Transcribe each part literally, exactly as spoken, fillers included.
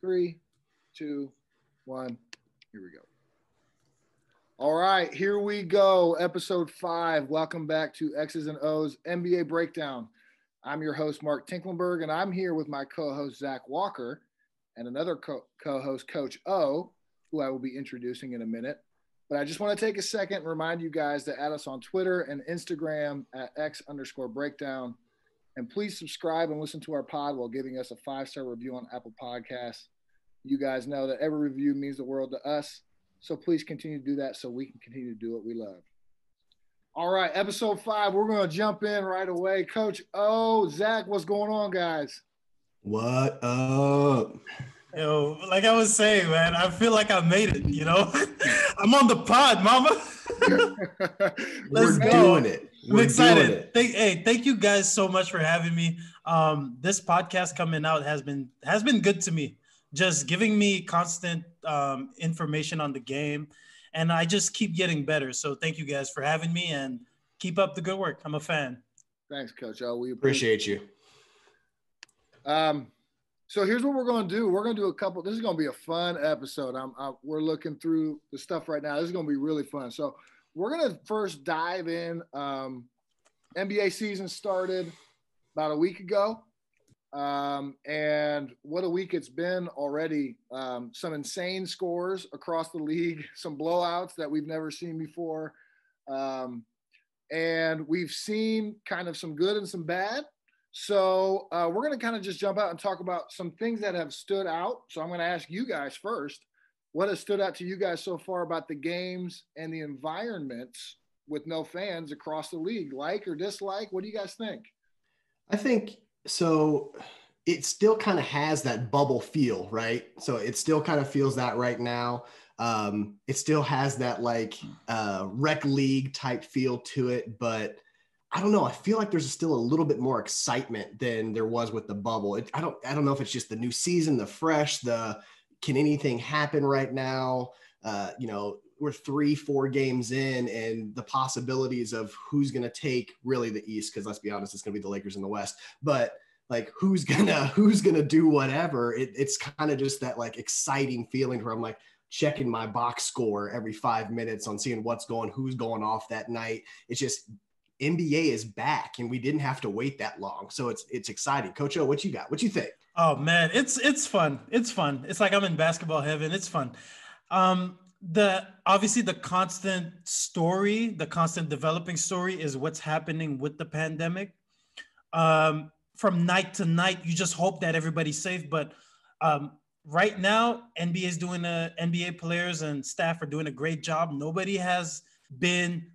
three, two, one. Here we go. All right, here we go. Episode five. Welcome back to X's and O's N B A Breakdown. I'm your host, Mark Tinklenberg, and I'm here with my co-host, Zach Walker, and another co- co-host, Coach O, who I will be introducing in a minute. But I just want to take a second and remind you guys to add us on Twitter and Instagram at X underscore breakdown. And please subscribe and listen to our pod while giving us a five-star review on Apple Podcasts. You guys know that every review means the world to us. So please continue to do that so we can continue to do what we love. All right, episode five, we're going to jump in right away. Coach O, Zach, what's going on, guys? What up? Yo, like I was saying, man, I feel like I made it, you know? I'm on the pod, mama. Let's We're go. doing it. We're I'm excited. Doing it. Thank, hey, thank you guys so much for having me. Um, this podcast coming out has been has been good to me, just giving me constant um, information on the game. And I just keep getting better. So thank you guys for having me and keep up the good work. I'm a fan. Thanks, Coach O. We appreciate, appreciate you. Um, so here's what we're going to do. We're going to do a couple. This is going to be a fun episode. I'm, I, we're looking through the stuff right now. This is going to be really fun. So we're going to first dive in. Um, N B A season started about a week ago. Um, and what a week it's been already. Um, some insane scores across the league, some blowouts that we've never seen before. Um, and we've seen kind of some good and some bad. So uh, we're going to kind of just jump out and talk about some things that have stood out. So I'm going to ask you guys first, what has stood out to you guys so far about the games and the environments with no fans across the league, like or dislike? What do you guys think? I think So it still kind of has that bubble feel, right? So it still kind of feels that right now. Um, it still has that like uh, rec league type feel to it. But I don't know. I feel like there's still a little bit more excitement than there was with the bubble. It, I don't I don't know if it's just the new season, the fresh, the can anything happen right now? Uh, you know, we're three, four games in and the possibilities of who's going to take really the East. Cause let's be honest, it's going to be the Lakers in the West, but like, who's gonna, who's going to do whatever. It, it's kind of just that like exciting feeling where I'm like checking my box score every five minutes on seeing what's going, who's going off that night. It's just N B A is back and we didn't have to wait that long. So it's, it's exciting. Coach O, what you got? What you think? Oh man, it's, it's fun. It's fun. It's like I'm in basketball heaven. It's fun. Um, The obviously the constant story, the constant developing story is what's happening with the pandemic. Um, from night to night, you just hope that everybody's safe. But um, right now, N B A is doing a N B A players and staff are doing a great job. Nobody has been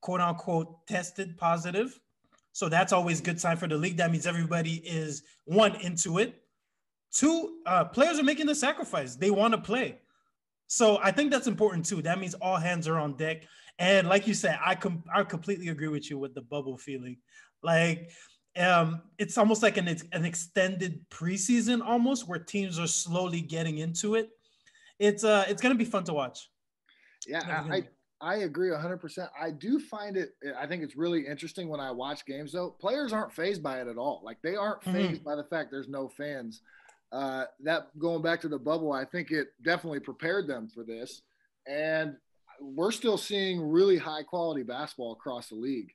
quote unquote tested positive, so that's always a good sign for the league. That means everybody is one into it. Two, uh, players are making the sacrifice. They want to play. So I think that's important too. That means all hands are on deck. And like you said, I com- I completely agree with you with the bubble feeling. Like um, it's almost like an, an extended preseason almost where teams are slowly getting into it. It's uh, it's going to be fun to watch. Yeah, I, I, I agree one hundred percent. I do find it, I think it's really interesting when I watch games though. Players aren't fazed by it at all. Like they aren't fazed mm-hmm. by the fact there's no fans. Uh, that going back to the bubble, I think it definitely prepared them for this. And we're still seeing really high quality basketball across the league.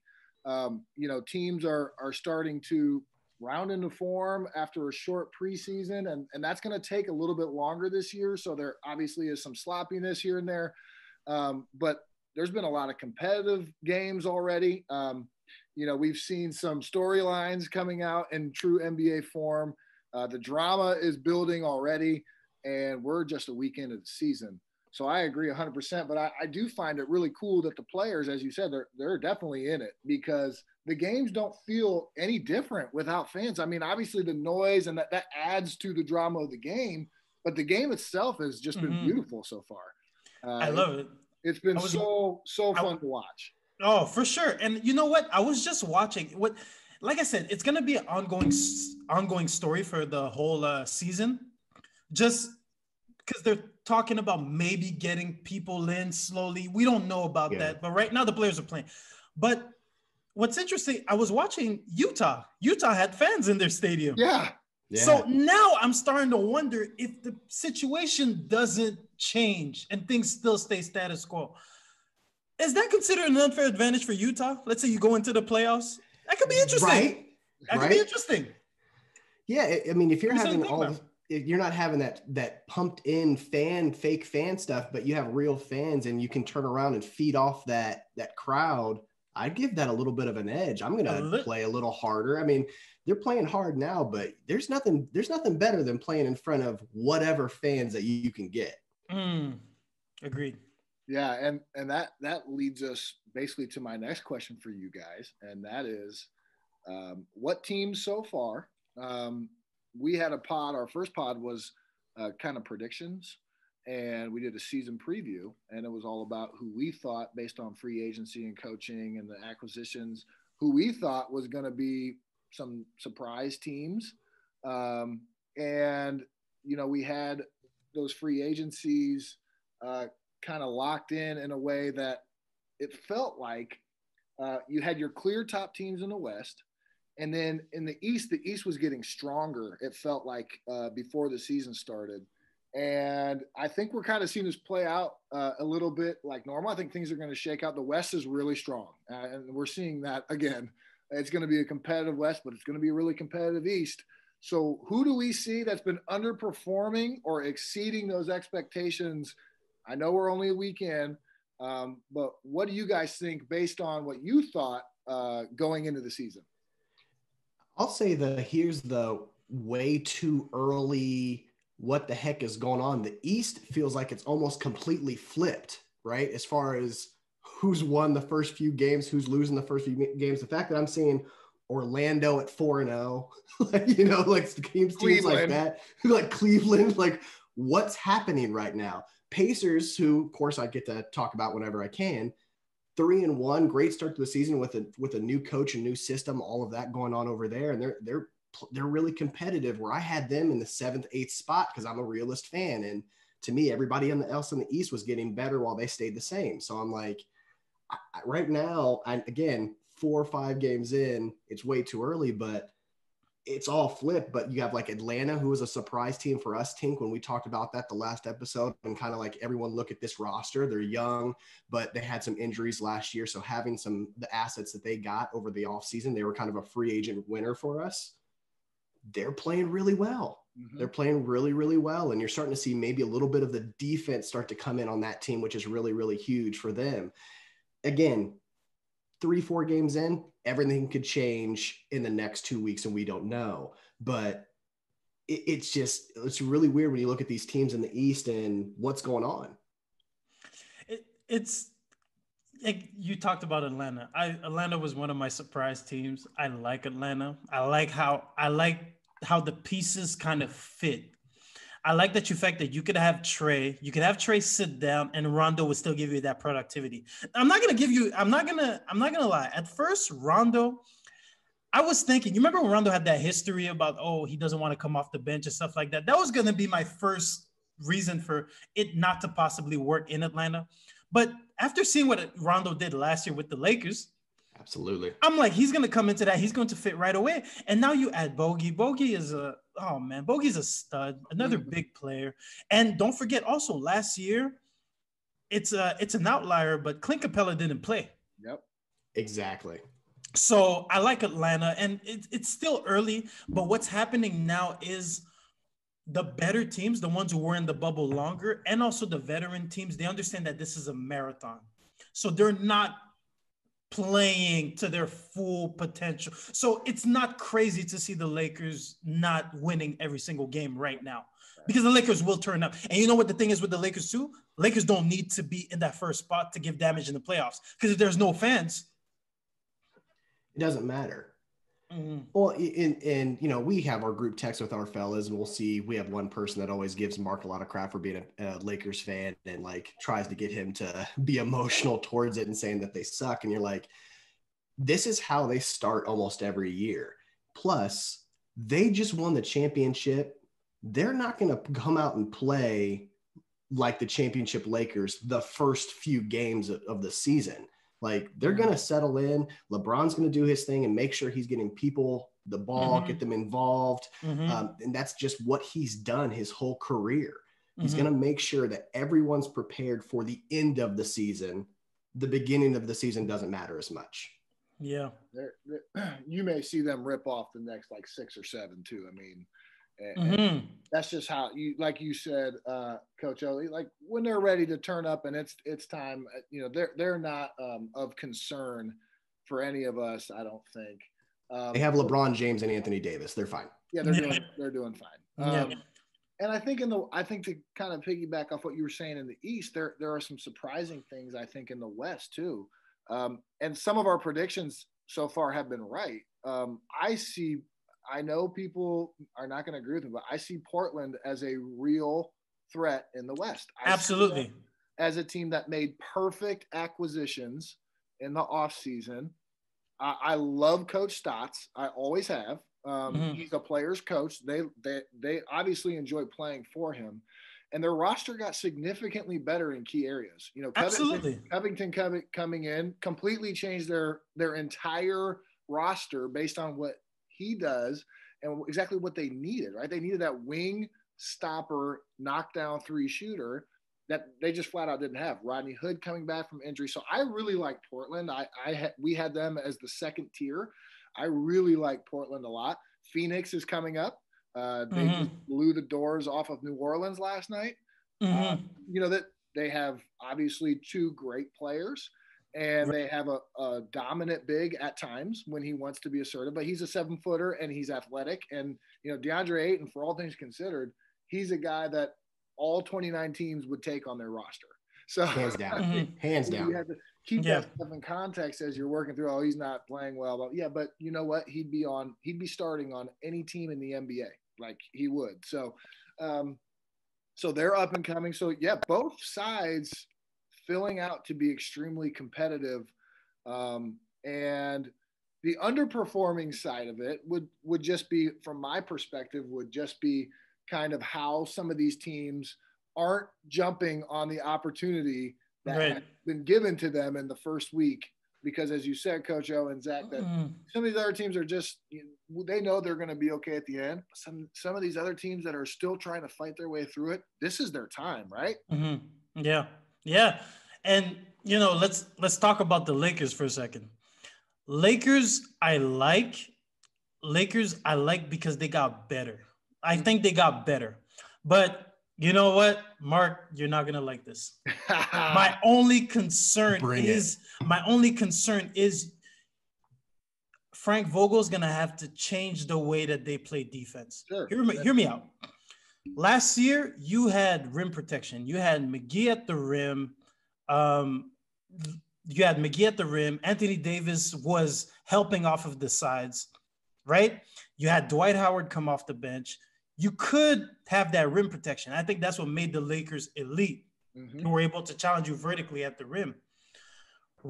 Um, you know, teams are, are starting to round into form after a short preseason, and, and that's going to take a little bit longer this year. So there obviously is some sloppiness here and there. Um, but there's been a lot of competitive games already. Um, you know, we've seen some storylines coming out in true N B A form. Uh, the drama is building already, and we're just a week into the season. So I agree one hundred percent, but I, I do find it really cool that the players, as you said, they're, they're definitely in it because the games don't feel any different without fans. I mean, obviously the noise and that, that adds to the drama of the game, but the game itself has just been mm-hmm. beautiful so far. Uh, I love it. It's been was, so, so fun I, to watch. Oh, for sure. And you know what? I was just watching what – like I said, it's going to be an ongoing, ongoing story for the whole uh, season, just because they're talking about maybe getting people in slowly. We don't know about yeah. that, but right now the players are playing. But what's interesting, I was watching Utah. Utah had fans in their stadium. Yeah. Yeah. So now I'm starting to wonder if the situation doesn't change and things still stay status quo. Is that considered an unfair advantage for Utah? Let's say you go into the playoffs. That could be interesting. Right. That right. could be interesting. Yeah, I mean, if you're having all of, if you're not having that that pumped in fan, fake fan stuff, but you have real fans and you can turn around and feed off that that crowd, I'd give that a little bit of an edge. I'm gonna a li- play a little harder. I mean, they're playing hard now, but there's nothing there's nothing better than playing in front of whatever fans that you, you can get. Mm. Agreed. Yeah, and and that that leads us basically to my next question for you guys, and that is, um, what teams so far? Um, we had a pod. Our first pod was uh, kind of predictions, and we did a season preview, and it was all about who we thought, based on free agency and coaching and the acquisitions, who we thought was going to be some surprise teams. Um, and you know, we had those free agencies uh, kind of locked in in a way that it felt like uh, you had your clear top teams in the West. And then in the East, the East was getting stronger, it felt like, uh, before the season started. And I think we're kind of seeing this play out uh, a little bit like normal. I think things are going to shake out. The West is really strong, uh, and we're seeing that again. It's going to be a competitive West, but it's going to be a really competitive East. So who do we see that's been underperforming or exceeding those expectations? I know we're only a week in, um, but what do you guys think based on what you thought uh, going into the season? I'll say the here's the way too early what the heck is going on. The East feels like it's almost completely flipped, right? As far as who's won the first few games, who's losing the first few games. The fact that I'm seeing Orlando at four and oh, you know, like teams, teams like that, like Cleveland, like what's happening right now? Pacers, who, of course, I get to talk about whenever I can, Three and one, great start to the season with a with a new coach, a new system, all of that going on over there, and they're they're they're really competitive. Where I had them in the seventh, eighth spot because I'm a realist fan, and to me, everybody else in the East was getting better while they stayed the same. So I'm like, I, right now, I'm again four or five games in, it's way too early, but it's all flipped. But you have like Atlanta, who was a surprise team for us, Tink, when we talked about that the last episode, and kind of like everyone look at this roster. They're young, but they had some injuries last year. So having some the assets that they got over the offseason, they were kind of a free agent winner for us. They're playing really well. Mm-hmm. They're playing really, really well. And you're starting to see maybe a little bit of the defense start to come in on that team, which is really, really huge for them. Again, three, four games in, everything could change in the next two weeks and we don't know. But it, it's just, it's really weird when you look at these teams in the East and what's going on. It, it's, it, you talked about Atlanta. I, Atlanta was one of my surprise teams. I like Atlanta. I like how, I like how the pieces kind of fit. I like that you fact that you could have Trey, you could have Trey sit down and Rondo would still give you that productivity. I'm not going to give you, I'm not going to, I'm not going to lie. At first, Rondo, I was thinking, you remember when Rondo had that history about, oh, he doesn't want to come off the bench and stuff like that. That was going to be my first reason for it not to possibly work in Atlanta. But after seeing what Rondo did last year with the Lakers, absolutely, I'm like, he's going to come into that. He's going to fit right away. And now you add Bogey. Bogey is a, oh man, Bogey's a stud, another mm-hmm. big player. And don't forget also last year, it's a, it's an outlier, but Clint Capella didn't play. Yep. Exactly. So I like Atlanta, and it, it's still early, but what's happening now is the better teams, the ones who were in the bubble longer, and also the veteran teams, they understand that this is a marathon. So they're not playing to their full potential. So it's not crazy to see the Lakers not winning every single game right now, because the Lakers will turn up. And you know what the thing is with the Lakers too? Lakers don't need to be in that first spot to give damage in the playoffs, because if there's no fans, it doesn't matter. Mm-hmm. Well, and, and, you know, we have our group text with our fellas, and we'll see, we have one person that always gives Mark a lot of crap for being a, a Lakers fan and like tries to get him to be emotional towards it and saying that they suck. And you're like, this is how they start almost every year. Plus they just won the championship. They're not going to come out and play like the championship Lakers the first few games of, of the season. Like, they're going to settle in. LeBron's going to do his thing and make sure he's getting people the ball, mm-hmm. get them involved. Mm-hmm. Um, and that's just what he's done his whole career. He's mm-hmm. going to make sure that everyone's prepared for the end of the season. The beginning of the season doesn't matter as much. Yeah. They're, they're, you may see them rip off the next like six or seven too. I mean, and, mm-hmm. and that's just how you, like you said, uh, Coach O, like when they're ready to turn up and it's, it's time, you know, they're, they're not um, of concern for any of us. I don't think um, they have LeBron James and Anthony Davis. They're fine. Yeah. They're doing, they're doing fine. Um, yeah. And I think in the, I think to kind of piggyback off what you were saying in the East, there there are some surprising things I think in the West too, um, and some of our predictions so far have been right. Um, I see, I know people are not going to agree with me, but I see Portland as a real threat in the West. I Absolutely, as a team that made perfect acquisitions in the offseason. I, I love Coach Stotts. I always have. Um, mm-hmm. He's a player's coach. They, they, they obviously enjoy playing for him, and their roster got significantly better in key areas. You know, Absolutely. Covington, Covington coming in completely changed their, their entire roster based on what he does and exactly what they needed, right? They needed that wing stopper, knockdown three shooter that they just flat out didn't have. Rodney Hood coming back from injury. So I really like Portland. I, I ha- we had them as the second tier. I really like Portland a lot. Phoenix is coming up. Uh, they mm-hmm. just blew the doors off of New Orleans last night. Mm-hmm. Uh, you know, that they have obviously two great players, and right. they have a, a dominant big at times when he wants to be assertive, but he's a seven footer and he's athletic. And, you know, DeAndre Ayton, for all things considered, he's a guy that all twenty-nine teams would take on their roster. So hands down, mm-hmm. hands down. Keep yeah. that stuff in context as you're working through, oh, he's not playing well. But yeah, but you know what? He'd be on, he'd be starting on any team in the N B A. Like he would. So, um, so they're up and coming. So yeah, both sides filling out to be extremely competitive. Um, and the underperforming side of it would, would just be, from my perspective, would just be kind of how some of these teams aren't jumping on the opportunity that right. had been given to them in the first week, because as you said, Coach O and Zach, that mm. some of these other teams are just, you know, they know they're going to be okay at the end. Some, some of these other teams that are still trying to fight their way through it, this is their time, right? Mm-hmm. Yeah. Yeah. And, you know, let's, let's talk about the Lakers for a second. Lakers, I like Lakers. I like because they got better. I think they got better, but you know what, Mark, you're not going to like this. my only concern Bring is it. my only concern is Frank Vogel's going to have to change the way that they play defense. Sure. Hear me, hear me out. Last year, you had rim protection. You had McGee at the rim. Um, you had McGee at the rim. Anthony Davis was helping off of the sides, right? You had Dwight Howard come off the bench. You could have that rim protection. I think that's what made the Lakers elite. Mm-hmm. You were able to challenge you vertically at the rim.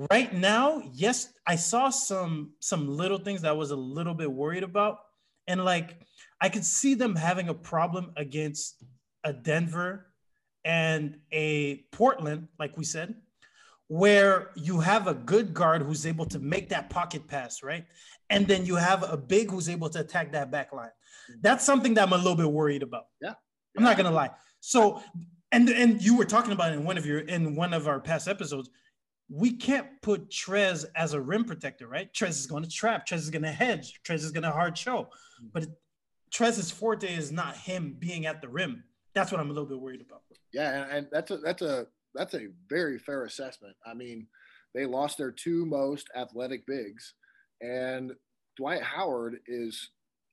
Right now, yes, I saw some some little things that I was a little bit worried about. And, like, I could see them having a problem against a Denver and a Portland, like we said, where you have a good guard who's able to make that pocket pass, right? And then you have a big who's able to attack that back line. That's something that I'm a little bit worried about. Yeah. I'm not going to lie. So, and and you were talking about in one of your, in one of our past episodes, we can't put Trez as a rim protector, right? Trez is going to trap. Trez is going to hedge. Trez is going to hard show. But it, Trez's forte is not him being at the rim. That's what I'm a little bit worried about. Yeah, and, and that's a, that's a, that's a very fair assessment. I mean, they lost their two most athletic bigs, and Dwight Howard is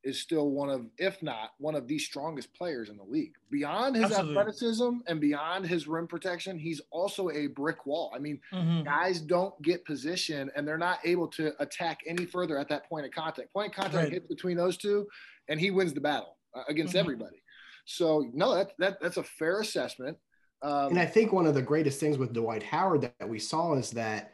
is still one of, if not one of the strongest players in the league. Beyond his Absolutely. athleticism and beyond his rim protection, he's also a brick wall. I mean, mm-hmm. guys don't get position, and they're not able to attack any further at that point of contact. Point of contact right. hits between those two, and he wins the battle uh, against mm-hmm. everybody. So, no, that, that that's a fair assessment. Um, and I think one of the greatest things with Dwight Howard that, that we saw is that,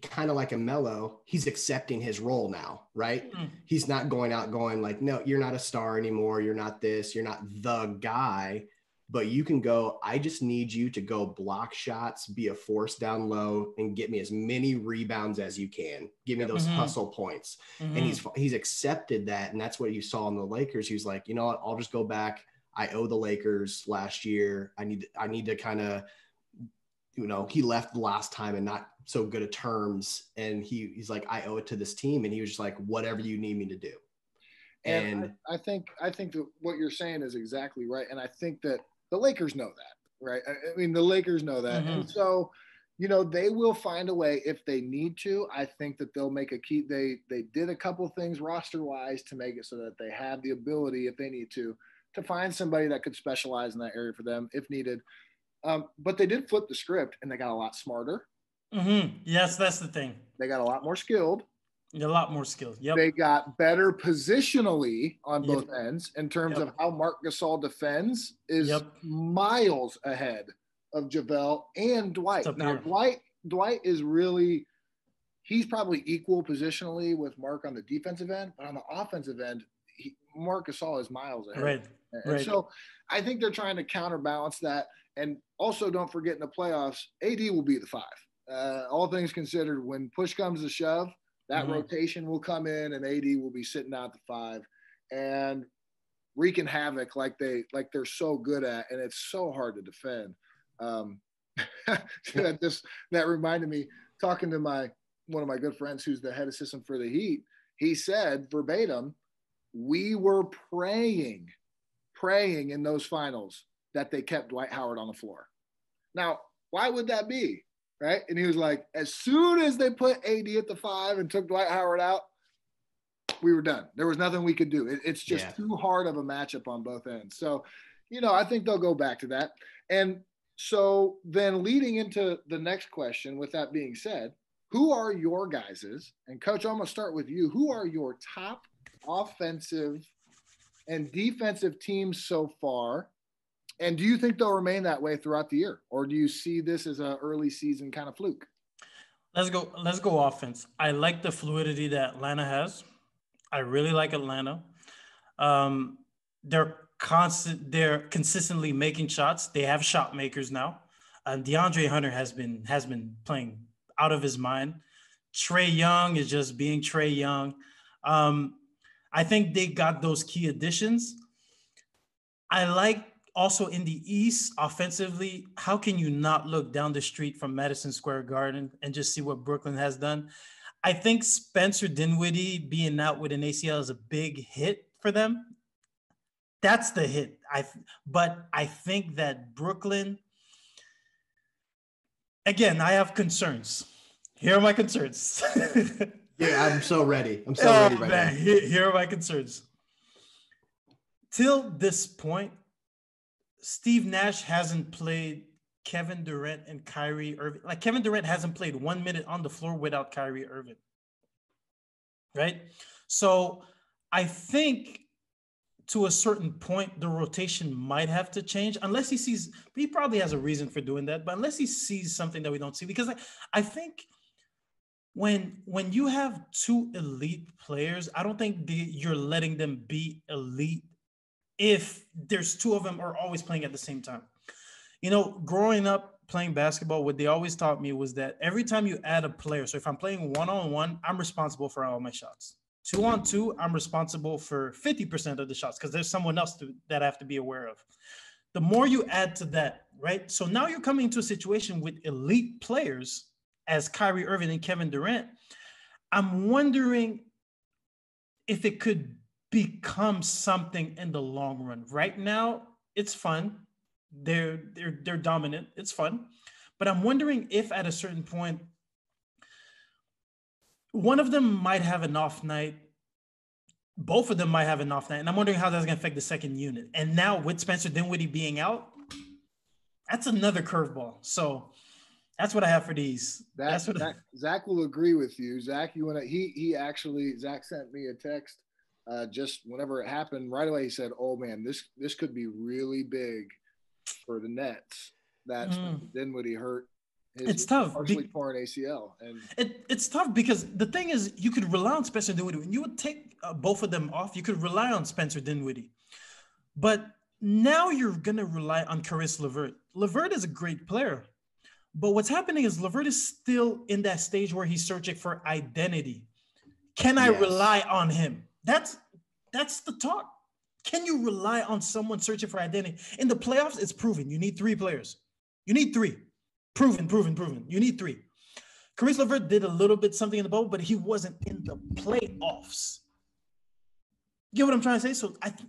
kind of like LaMelo, he's accepting his role now, right? Mm. He's not going out going like, no, you're not a star anymore. You're not this, you're not the guy. but you can go, I just need you to go block shots, be a force down low, and get me as many rebounds as you can. Give me those mm-hmm. hustle points. Mm-hmm. And he's he's accepted that, and that's what you saw in the Lakers. He was like, you know what, I'll just go back. I owe the Lakers last year. I need I need to kind of, you know, he left last time and not so good of terms. And he he's like, I owe it to this team. And he was just like, whatever you need me to do. And, and I, I think I think that what you're saying is exactly right. And I think that the Lakers know that, right? I mean, the Lakers know that. Mm-hmm. And so, you know, they will find a way if they need to. I think that they'll make a key. They, they did a couple of things roster-wise to make it so that they have the ability, if they need to, to find somebody that could specialize in that area for them if needed. Um, but they did flip the script, and they got a lot smarter. Mm-hmm. Yes, that's the thing. They got a lot more skilled. A lot more skills. Yep. They got better positionally on both yep. ends in terms yep. of how Mark Gasol defends is yep. miles ahead of JaVale and Dwight. Now, Dwight, Dwight is really – he's probably equal positionally with Mark on the defensive end, but on the offensive end, he, Mark Gasol is miles ahead. Right. And right. so I think they're trying to counterbalance that. And also don't forget in the playoffs, A D will be the five. Uh, all things considered, when push comes to shove, that mm-hmm. rotation will come in, and A D will be sitting out the five and wreaking havoc like they like they're so good at, and it's so hard to defend. Um, that just that reminded me talking to my one of my good friends who's the head assistant for the Heat. He said verbatim, "We were praying, praying in those finals that they kept Dwight Howard on the floor." Now, why would that be? Right. And he was like, as soon as they put A D at the five and took Dwight Howard out, we were done. There was nothing we could do. It, it's just yeah. too hard of a matchup on both ends. So, you know, I think they'll go back to that. And so then leading into the next question, with that being said, who are your guys's? And Coach, I'm going to start with you. Who are your top offensive and defensive teams so far? And do you think they'll remain that way throughout the year, or do you see this as an early season kind of fluke? Let's go. Let's go offense. I like the fluidity that Atlanta has. I really like Atlanta. Um, they're constant. They're consistently making shots. They have shot makers now. And DeAndre Hunter has been has been playing out of his mind. Trae Young is just being Trae Young. Um, I think they got those key additions. I like. Also in the East, offensively, how can you not look down the street from Madison Square Garden and just see what Brooklyn has done? I think Spencer Dinwiddie being out with an A C L is a big hit for them. That's the hit. I but I think that Brooklyn, again, I have concerns. Here are my concerns. yeah, I'm so ready. I'm so oh, ready right man. now. Here, here are my concerns. Till this point, Steve Nash hasn't played Kevin Durant and Kyrie Irving. Like, Kevin Durant hasn't played one minute on the floor without Kyrie Irving, right? So I think to a certain point, the rotation might have to change unless he sees, he probably has a reason for doing that, but unless he sees something that we don't see, because I, I think when, when you have two elite players, I don't think the, you're letting them be elite if there's two of them are always playing at the same time. You know, growing up playing basketball, what they always taught me was that every time you add a player, so if I'm playing one-on-one, I'm responsible for all my shots. Two-on-two, I'm responsible for fifty percent of the shots because there's someone else to, that I have to be aware of. The more you add to that, right? So now you're coming into a situation with elite players as Kyrie Irving and Kevin Durant. I'm wondering if it could become something in the long run. Right now, it's fun. They're they're they're dominant. It's fun. But I'm wondering if at a certain point, one of them might have an off night. Both of them might have an off night. And I'm wondering how that's going to affect the second unit. And now with Spencer Dinwiddie being out, that's another curveball. So that's what I have for these. That, that's what Zach, I- Zach will agree with you. Zach, you want to, he, he actually, Zach sent me a text Uh, just whenever it happened, right away he said, "Oh man, this this could be really big for the Nets." That's mm. then would he hurt? His it's tough. Partially be- torn A C L, and it, it's tough because the thing is, you could rely on Spencer Dinwiddie. When you would take uh, both of them off, you could rely on Spencer Dinwiddie, but now you're going to rely on Caris LeVert. LeVert is a great player, but what's happening is LeVert is still in that stage where he's searching for identity. Can I yes. rely on him? That's that's the talk. Can you rely on someone searching for identity? In the playoffs, it's proven. You need three players. You need three. Proven, proven, proven. You need three. Caris LeVert did a little bit something in the bubble, but he wasn't in the playoffs. You get what I'm trying to say? So I, th-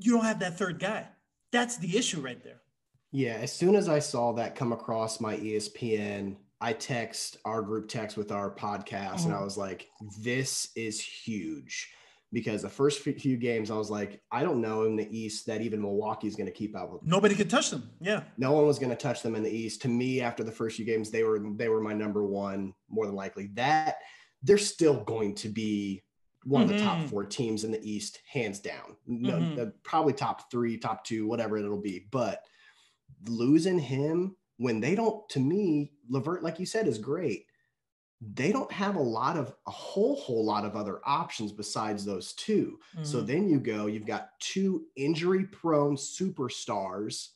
you don't have that third guy. That's the issue right there. Yeah, as soon as I saw that come across my E S P N, I text our group text with our podcast, mm-hmm. and I was like, this is huge. Because the first few games, I was like, I don't know in the East that even Milwaukee's going to keep up with them. Nobody could touch them. Yeah. No one was going to touch them in the East. To me, after the first few games, they were they were my number one, more than likely. That they're still going to be one mm-hmm. of the top four teams in the East, hands down. No, mm-hmm. probably top three, top two, whatever it'll be. But losing him when they don't, to me, LeVert, like you said, is great. They don't have a lot of a whole, whole lot of other options besides those two. Mm-hmm. So then you go, you've got two injury prone superstars.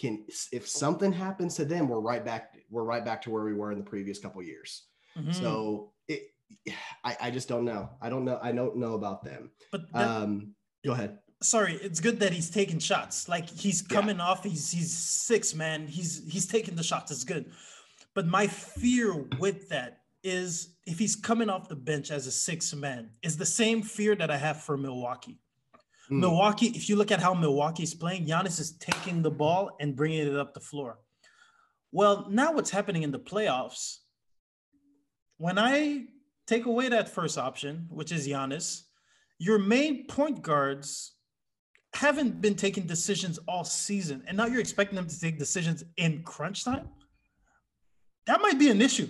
Can, if something happens to them, we're right back, we're right back to where we were in the previous couple of years. Mm-hmm. So it, I, I just don't know. I don't know. I don't know about them. But that, um, go ahead. Sorry. It's good that he's taking shots. Like he's coming yeah. off. He's, he's six, man. He's, he's taking the shots. It's good. But my fear with that is if he's coming off the bench as a sixth man, is the same fear that I have for Milwaukee. Mm. Milwaukee, if you look at how Milwaukee is playing, Giannis is taking the ball and bringing it up the floor. Well, now what's happening in the playoffs, when I take away that first option, which is Giannis, your main point guards haven't been taking decisions all season, and now you're expecting them to take decisions in crunch time? That might be an issue.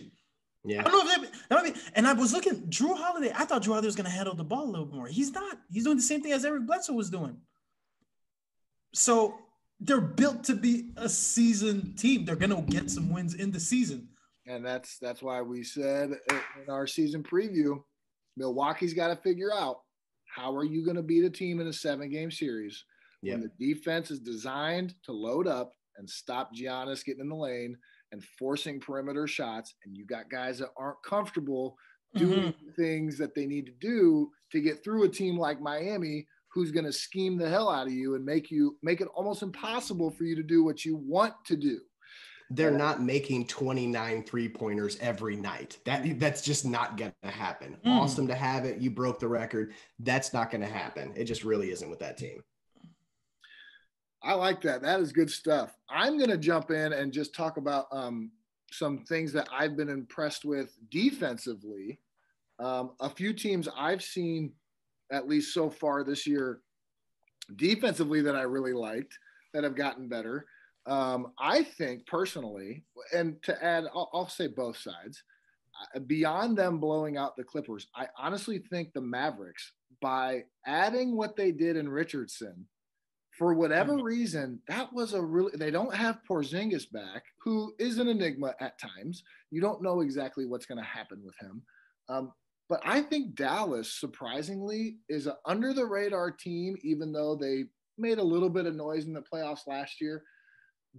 Yeah. I don't know if that, that might be. And I was looking, Drew Holiday, I thought Drew Holiday was going to handle the ball a little more. He's not. He's doing the same thing as Eric Bledsoe was doing. So they're built to be a seasoned team. They're going to get some wins in the season. And that's that's why we said in our season preview, Milwaukee's got to figure out how are you going to beat a team in a seven-game series yep. when the defense is designed to load up and stop Giannis getting in the lane and forcing perimeter shots, and you got guys that aren't comfortable doing mm-hmm. things that they need to do to get through a team like Miami, who's going to scheme the hell out of you and make you make it almost impossible for you to do what you want to do. They're uh, not making twenty-nine three-pointers every night. That that's just not going to happen. Mm. Awesome to have it. You broke the record. That's not going to happen. It just really isn't with that team. I like that. That is good stuff. I'm going to jump in and just talk about um, some things that I've been impressed with defensively. Um, a few teams I've seen, at least so far this year, defensively that I really liked, that have gotten better. Um, I think personally, and to add, I'll, I'll say both sides, beyond them blowing out the Clippers, I honestly think the Mavericks, by adding what they did in Richardson, for whatever reason, that was a really – they don't have Porzingis back, who is an enigma at times. You don't know exactly what's going to happen with him. Um, but I think Dallas, surprisingly, is an under-the-radar team, even though they made a little bit of noise in the playoffs last year.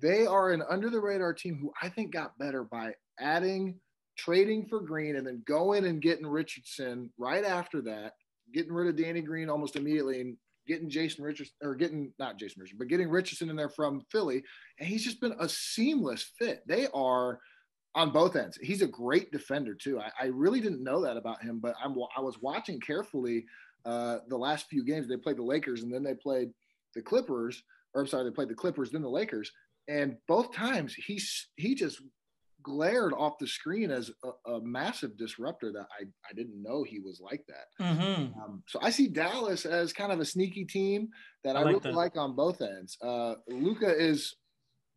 They are an under-the-radar team who I think got better by adding, trading for Green, and then going and getting Richardson right after that, getting rid of Danny Green almost immediately and getting Jason Richardson or getting not Jason Richardson, but getting Richardson in there from Philly. And he's just been a seamless fit. They are on both ends. He's a great defender too. I, I really didn't know that about him, but I'm, I was watching carefully uh, the last few games. They played the Lakers and then they played the Clippers, or I'm sorry, they played the Clippers, then the Lakers. And both times he, he just glared off the screen as a, a massive disruptor that I, I didn't know he was like that. Mm-hmm. Um, so I see Dallas as kind of a sneaky team that I, I like really that. like on both ends. Uh, Luka is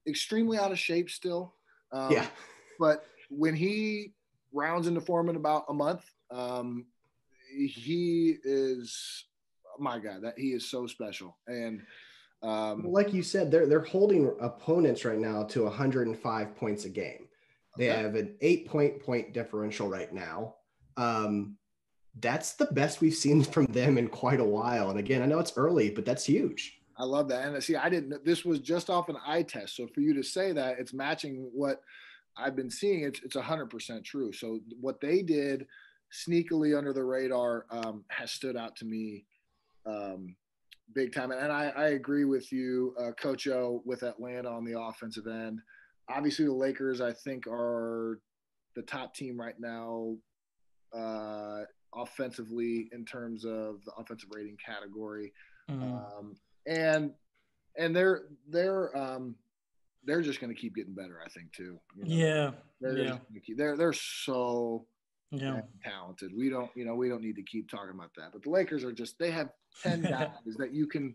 extremely out of shape still. Um, yeah. But when he rounds into form in about a month, um, he is, my God, that he is so special. And um, like you said, they're, they're holding opponents right now to one hundred five points a game. They okay. have an eight-point point differential right now. Um, that's the best we've seen from them in quite a while. And again, I know it's early, but that's huge. I love that. And see, I didn't, this was just off an eye test. So for you to say that it's matching what I've been seeing, it's, it's a hundred percent true. So what they did sneakily under the radar um, has stood out to me um, big time. And, and I, I agree with you, uh, Coach O, with Atlanta on the offensive end. Obviously the Lakers, I think, are the top team right now uh, offensively in terms of the offensive rating category. Mm. Um, and, and they're, they're, um, they're just going to keep getting better, I think, too. You know? Yeah. They're, yeah. Keep, they're, they're so yeah. talented. We don't, you know, we don't need to keep talking about that, but the Lakers are just, they have ten guys that you can,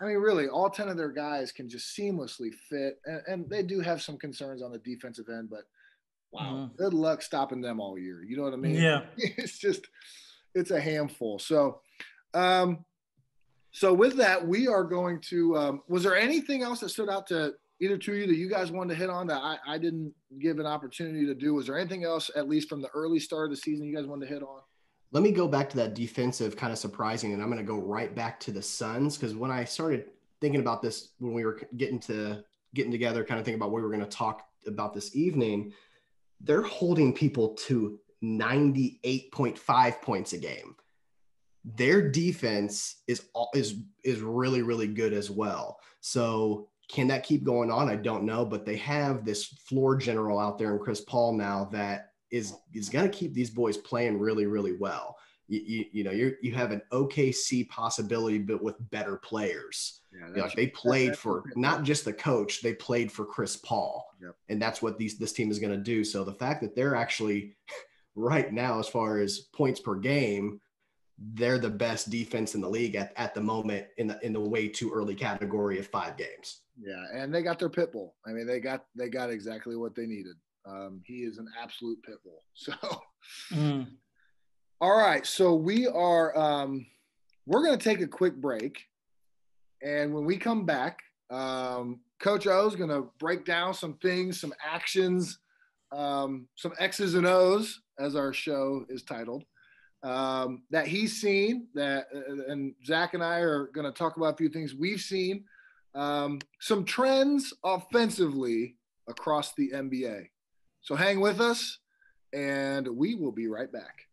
I mean, really all ten of their guys can just seamlessly fit. And, and they do have some concerns on the defensive end, but wow, mm-hmm. good luck stopping them all year. You know what I mean? Yeah. It's just, it's a handful. So, um, so with that, we are going to, um, was there anything else that stood out to either to you that you guys wanted to hit on that I, I didn't give an opportunity to do? Was there anything else, at least from the early start of the season, you guys wanted to hit on? Let me go back to that defensive kind of surprising, and I'm going to go right back to the Suns, because when I started thinking about this, when we were getting to getting together, kind of thinking about what we were going to talk about this evening, they're holding people to ninety-eight point five points a game. Their defense is is is really, really good as well. So can that keep going on? I don't know, but they have this floor general out there in Chris Paul now that is is going to keep these boys playing really, really well. You, you, you know, you you have an O K C possibility, but with better players. Yeah, you know, like they played for not just the coach, they played for Chris Paul. Yep. And that's what these this team is going to do. So the fact that they're actually right now, as far as points per game, they're the best defense in the league at, at the moment in the in the way too early category of five games. Yeah, and they got their pit bull. I mean, they got they got exactly what they needed. Um, he is an absolute pit bull. So, mm. All right. So we are um, we're going to take a quick break, and when we come back, um, Coach O is going to break down some things, some actions, um, some X's and O's, as our show is titled. Um, that he's seen that, uh, and Zach and I are going to talk about a few things we've seen, um, some trends offensively across the N B A. So hang with us, and we will be right back.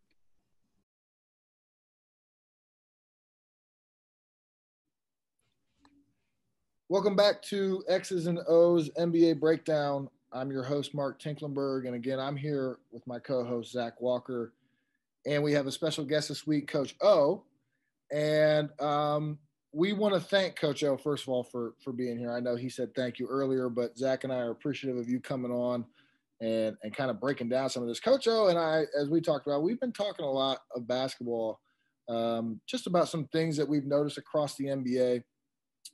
Welcome back to X's and O's N B A Breakdown. I'm your host, Mark Tinklenberg, and again, I'm here with my co-host, Zach Walker. And we have a special guest this week, Coach O. And um, we want to thank Coach O, first of all, for, for being here. I know he said thank you earlier, but Zach and I are appreciative of you coming on and, and kind of breaking down some of this. Coach O and I, as we talked about, we've been talking a lot of basketball, um, just about some things that we've noticed across the N B A.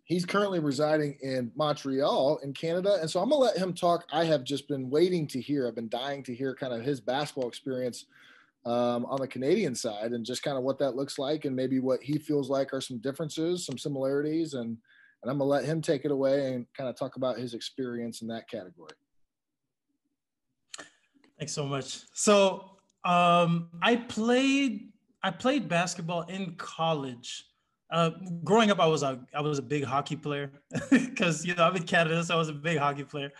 He's currently residing in Montreal in Canada. And so I'm going to let him talk. I have just been waiting to hear, I've been dying to hear kind of his basketball experience Um, on the Canadian side, and just kind of what that looks like, and maybe what he feels like are some differences, some similarities, and and I'm gonna let him take it away and kind of talk about his experience in that category. Thanks so much. So um, I played I played basketball in college. Uh, growing up, I was a I was a big hockey player because you know I'm in Canada, so I was a big hockey player.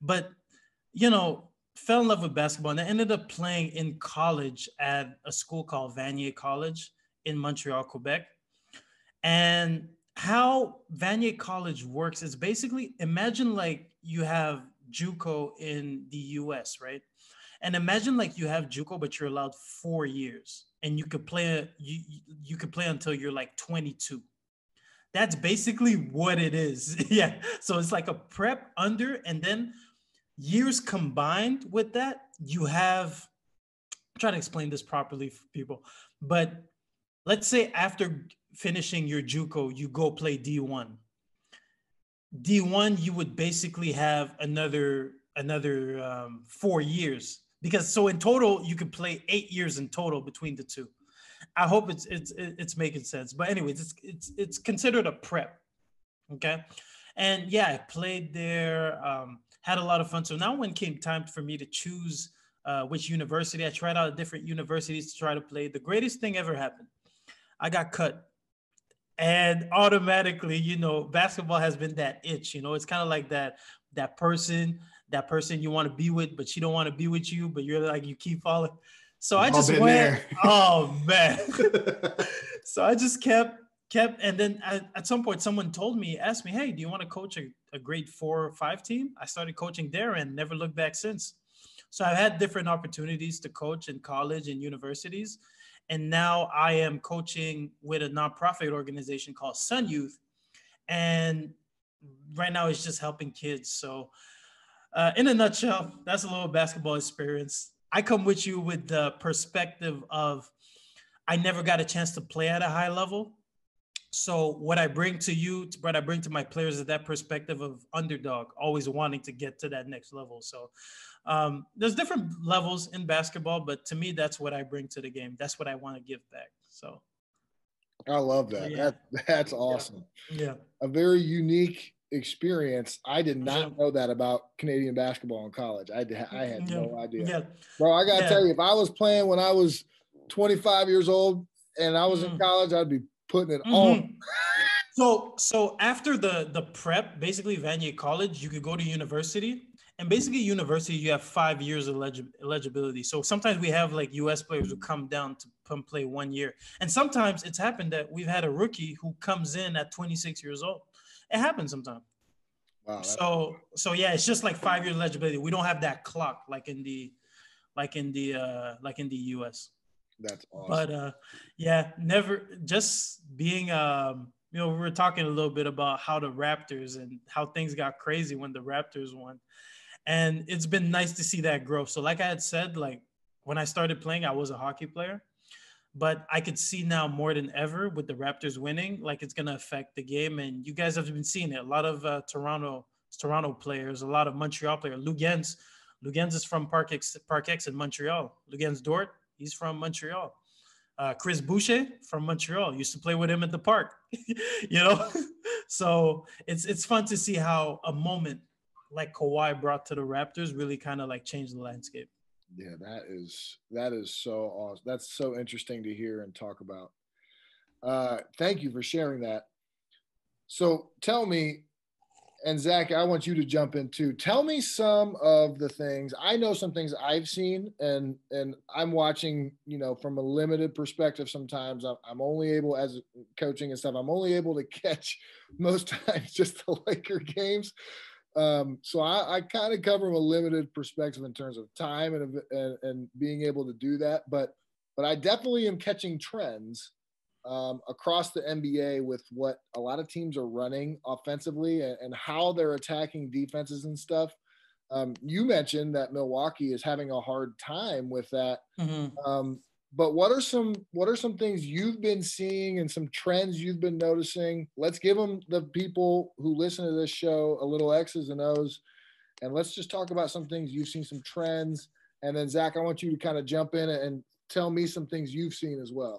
But you know. Fell in love with basketball, and I ended up playing in college at a school called Vanier College in Montreal, Quebec. And how Vanier College works is basically, imagine like you have JUCO in the U S, right? And imagine like you have JUCO, but you're allowed four years, and you could play you you could play until you're like twenty-two. That's basically what it is. Yeah. So it's like a prep under, and then years combined with that, you have, I'm trying to explain this properly for people, but let's say after finishing your JUCO, you go play D one. D one, you would basically have another, another um, four years because so in total, you could play eight years in total between the two. I hope it's, it's, it's making sense, but anyways, it's, it's, it's considered a prep. Okay. And yeah, I played there. Um, Had a lot of fun. So now when it came time for me to choose uh, which university, I tried out different universities to try to play. The greatest thing ever happened. I got cut And automatically, you know, basketball has been that itch, you know, it's kind of like that, that person, that person you want to be with, but she don't want to be with you, but you're like, you keep following. So I just went, there. oh man. So I just kept, kept. And then I, at some point, someone told me, asked me, hey, do you want to coach a, a grade four or five team? I started coaching there and never looked back since. So I've had different opportunities to coach in college and universities. And now I am coaching with a nonprofit organization called Sun Youth. And right now it's just helping kids. So uh, in a nutshell, that's a little basketball experience. I come with you with the perspective of I never got a chance to play at a high level. So what I bring to you, what I bring to my players is that perspective of underdog, always wanting to get to that next level. So um, there's different levels in basketball, but to me, that's what I bring to the game. That's what I want to give back. So I love that. Yeah. That that's awesome. Yeah. yeah. A very unique experience. I did not know that about Canadian basketball in college. I, did, I had yeah. no idea. Yeah. Bro, I got to yeah. tell you, if I was playing when I was twenty-five years old and I was mm-hmm. in college, I'd be putting it mm-hmm. on. so so after the the prep, basically Vanier College, you could go to university, and basically university you have five years of elig- eligibility. So sometimes we have like U S players who come down to come play one year, and sometimes it's happened that we've had a rookie who comes in at twenty-six years old. It happens sometimes. Wow. So so yeah, it's just like five years eligibility. We don't have that clock like in the like in the uh, like in the U S. That's awesome. But uh, yeah, never just being, um, you know, we were talking a little bit about how the Raptors and how things got crazy when the Raptors won. And it's been nice to see that growth. So like I had said, like when I started playing, I was a hockey player, but I could see now more than ever with the Raptors winning, like it's going to affect the game. And you guys have been seeing it. A lot of uh, Toronto, Toronto players, a lot of Montreal players. Lugens, Lugens is from Parkex, Parkex in Montreal. Lugens Dort. He's from Montreal. Uh, Chris Boucher from Montreal. Used to play with him at the park, you know? So it's it's fun to see how a moment like Kawhi brought to the Raptors really kind of like changed the landscape. Yeah, that is that is so awesome. That's so interesting to hear and talk about. Uh, thank you for sharing that. So tell me, and Zach, I want you to jump in too. Tell me some of the things. I know some things I've seen, and and I'm watching, you know, from a limited perspective. Sometimes I'm only able, as coaching and stuff, I'm only able to catch most times just the Laker games. Um, so I, I kind of cover a limited perspective in terms of time and, and and being able to do that. But but I definitely am catching trends Um, across the N B A with what a lot of teams are running offensively and, and how they're attacking defenses and stuff. Um, you mentioned that Milwaukee is having a hard time with that. Mm-hmm. Um, but what are some what are some things you've been seeing and some trends you've been noticing? Let's give them, the people who listen to this show, a little X's and O's, and let's just talk about some things you've seen, some trends. And then Zach, I want you to kind of jump in and tell me some things you've seen as well.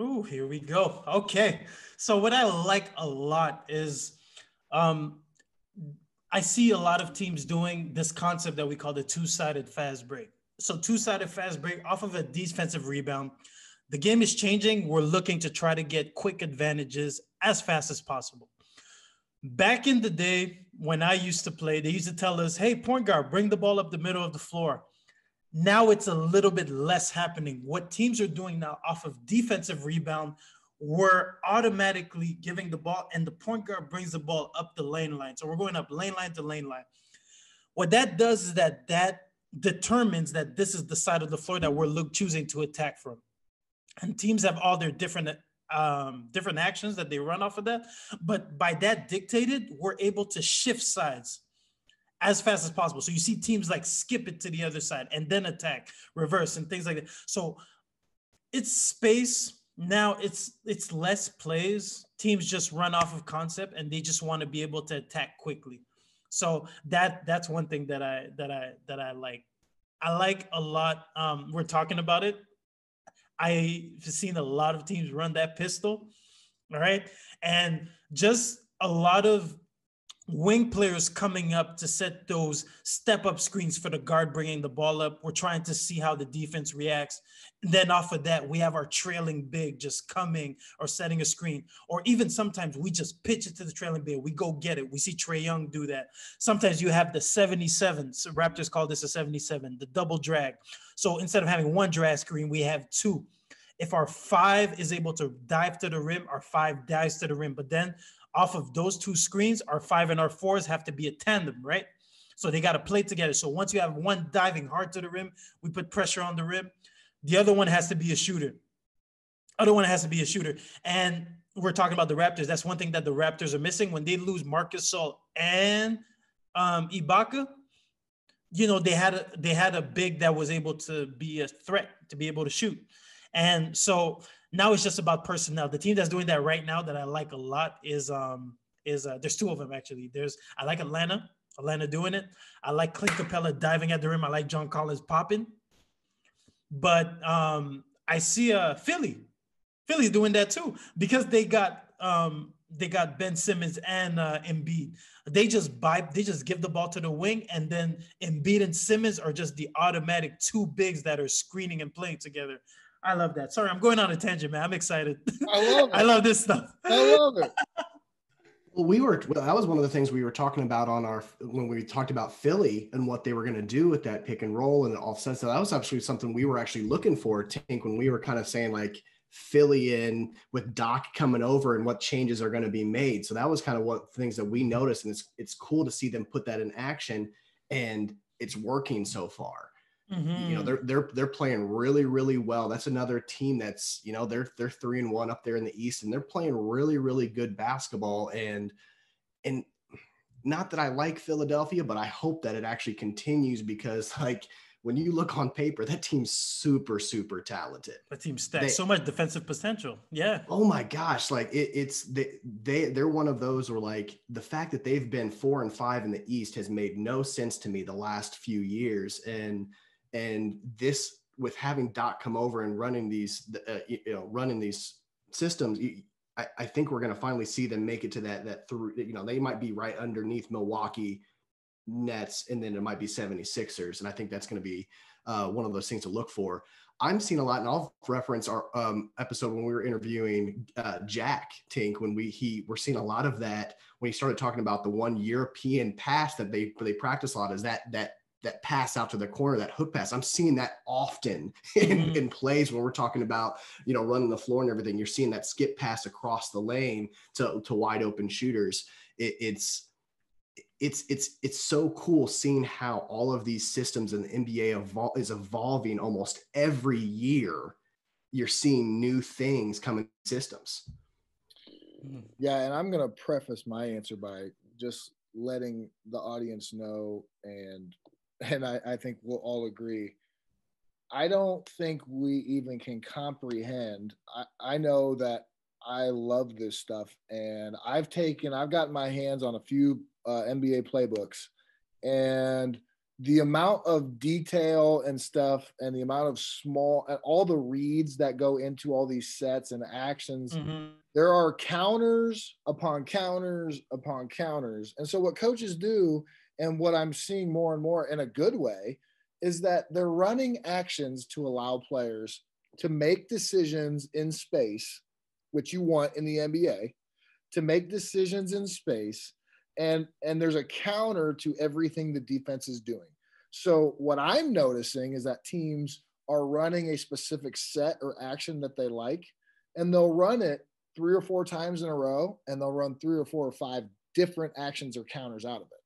Oh, here we go. Okay. So what I like a lot is um, I see a lot of teams doing this concept that we call the two-sided fast break. So two-sided fast break off of a defensive rebound. The game is changing. We're looking to try to get quick advantages as fast as possible. Back in the day when I used to play, they used to tell us, hey, point guard, bring the ball up the middle of the floor. Now it's a little bit less happening. What teams are doing now off of defensive rebound, we're automatically giving the ball, and the point guard brings the ball up the lane line. So we're going up lane line to lane line. What that does is that that determines that this is the side of the floor that we're look, choosing to attack from. And teams have all their different um, different actions that they run off of that. But by that dictated, we're able to shift sides as fast as possible. So you see teams like skip it to the other side and then attack, reverse, and things like that. So it's space. Now it's it's less plays. Teams just run off of concept and they just want to be able to attack quickly. So that that's one thing that I that I that I like. I like a lot. Um, we're talking about it. I've seen a lot of teams run that pistol. All right. And just a lot of wing players coming up to set those step-up screens for the guard bringing the ball up. We're trying to see how the defense reacts. Then off of that, we have our trailing big just coming or setting a screen, or even sometimes we just pitch it to the trailing big. We go get it. We see Trae Young do that. Sometimes you have the seventy-seven. So Raptors call this a seventy-seven, the double drag. So instead of having one drag screen, we have two. If our five is able to dive to the rim, our five dives to the rim. But then off of those two screens, our five and our fours have to be a tandem, right? So they got to play together. So once you have one diving hard to the rim, we put pressure on the rim. The other one has to be a shooter. Other one has to be a shooter. And we're talking about the Raptors. That's one thing that the Raptors are missing. When they lose Marcus Saul and um, Ibaka, you know, they had a, they had a big that was able to be a threat, to be able to shoot. And so now it's just about personnel. The team that's doing that right now that I like a lot is, um, is uh, there's two of them, actually. There's I like Atlanta. Atlanta doing it. I like Clint Capella diving at the rim. I like John Collins popping. But um, I see uh, Philly, Philly's doing that too, because they got um, they got Ben Simmons and uh, Embiid. They just buy, they just give the ball to the wing, and then Embiid and Simmons are just the automatic two bigs that are screening and playing together. I love that. Sorry, I'm going on a tangent, man. I'm excited. I love it. I love this stuff. I love it. Well, we were, well, that was one of the things we were talking about on our, when we talked about Philly and what they were going to do with that pick and roll and offset. So that was actually something we were actually looking for, Tink, when we were kind of saying like Philly in with Doc coming over and what changes are going to be made. So that was kind of what things that we noticed. And it's, it's cool to see them put that in action, and it's working so far. Mm-hmm. You know, they're, they're, they're playing really, really well. That's another team that's, you know, they're, they're three and one up there in the East, and they're playing really, really good basketball. And, and not that I like Philadelphia, but I hope that it actually continues, because like when you look on paper, that team's super, super talented. That team stacks so much defensive potential. Yeah. Oh my gosh. Like it, it's, they, they, they're one of those where like the fact that they've been four and five in the East has made no sense to me the last few years. And, And this, with having Doc come over and running these, uh, you know, running these systems, I, I think we're going to finally see them make it to that, that through, you know, they might be right underneath Milwaukee, Nets, and then it might be seventy-sixers. And I think that's going to be uh, one of those things to look for. I'm seeing a lot, and I'll reference our um, episode when we were interviewing uh, Jack Tink, when we, he, we're seeing a lot of that when he started talking about the one European pass that they, they practice a lot, is that, that, that pass out to the corner, that hook pass. I'm seeing that often in, mm-hmm. in plays when we're talking about, you know, running the floor and everything. You're seeing that skip pass across the lane to, to wide open shooters. It, it's, it's, it's, it's so cool seeing how all of these systems in the N B A evol- is evolving almost every year. You're seeing new things coming to systems. Yeah. And I'm going to preface my answer by just letting the audience know, and, And I, I think we'll all agree, I don't think we even can comprehend. I, I know that I love this stuff, and I've taken, I've gotten my hands on a few uh, N B A playbooks, and the amount of detail and stuff, and the amount of small, and all the reads that go into all these sets and actions, mm-hmm. there are counters upon counters upon counters. And so what coaches do, and what I'm seeing more and more in a good way, is that they're running actions to allow players to make decisions in space, which you want in the N B A, to make decisions in space. And, and there's a counter to everything the defense is doing. So what I'm noticing is that teams are running a specific set or action that they like, and they'll run it three or four times in a row, and they'll run three or four or five different actions or counters out of it.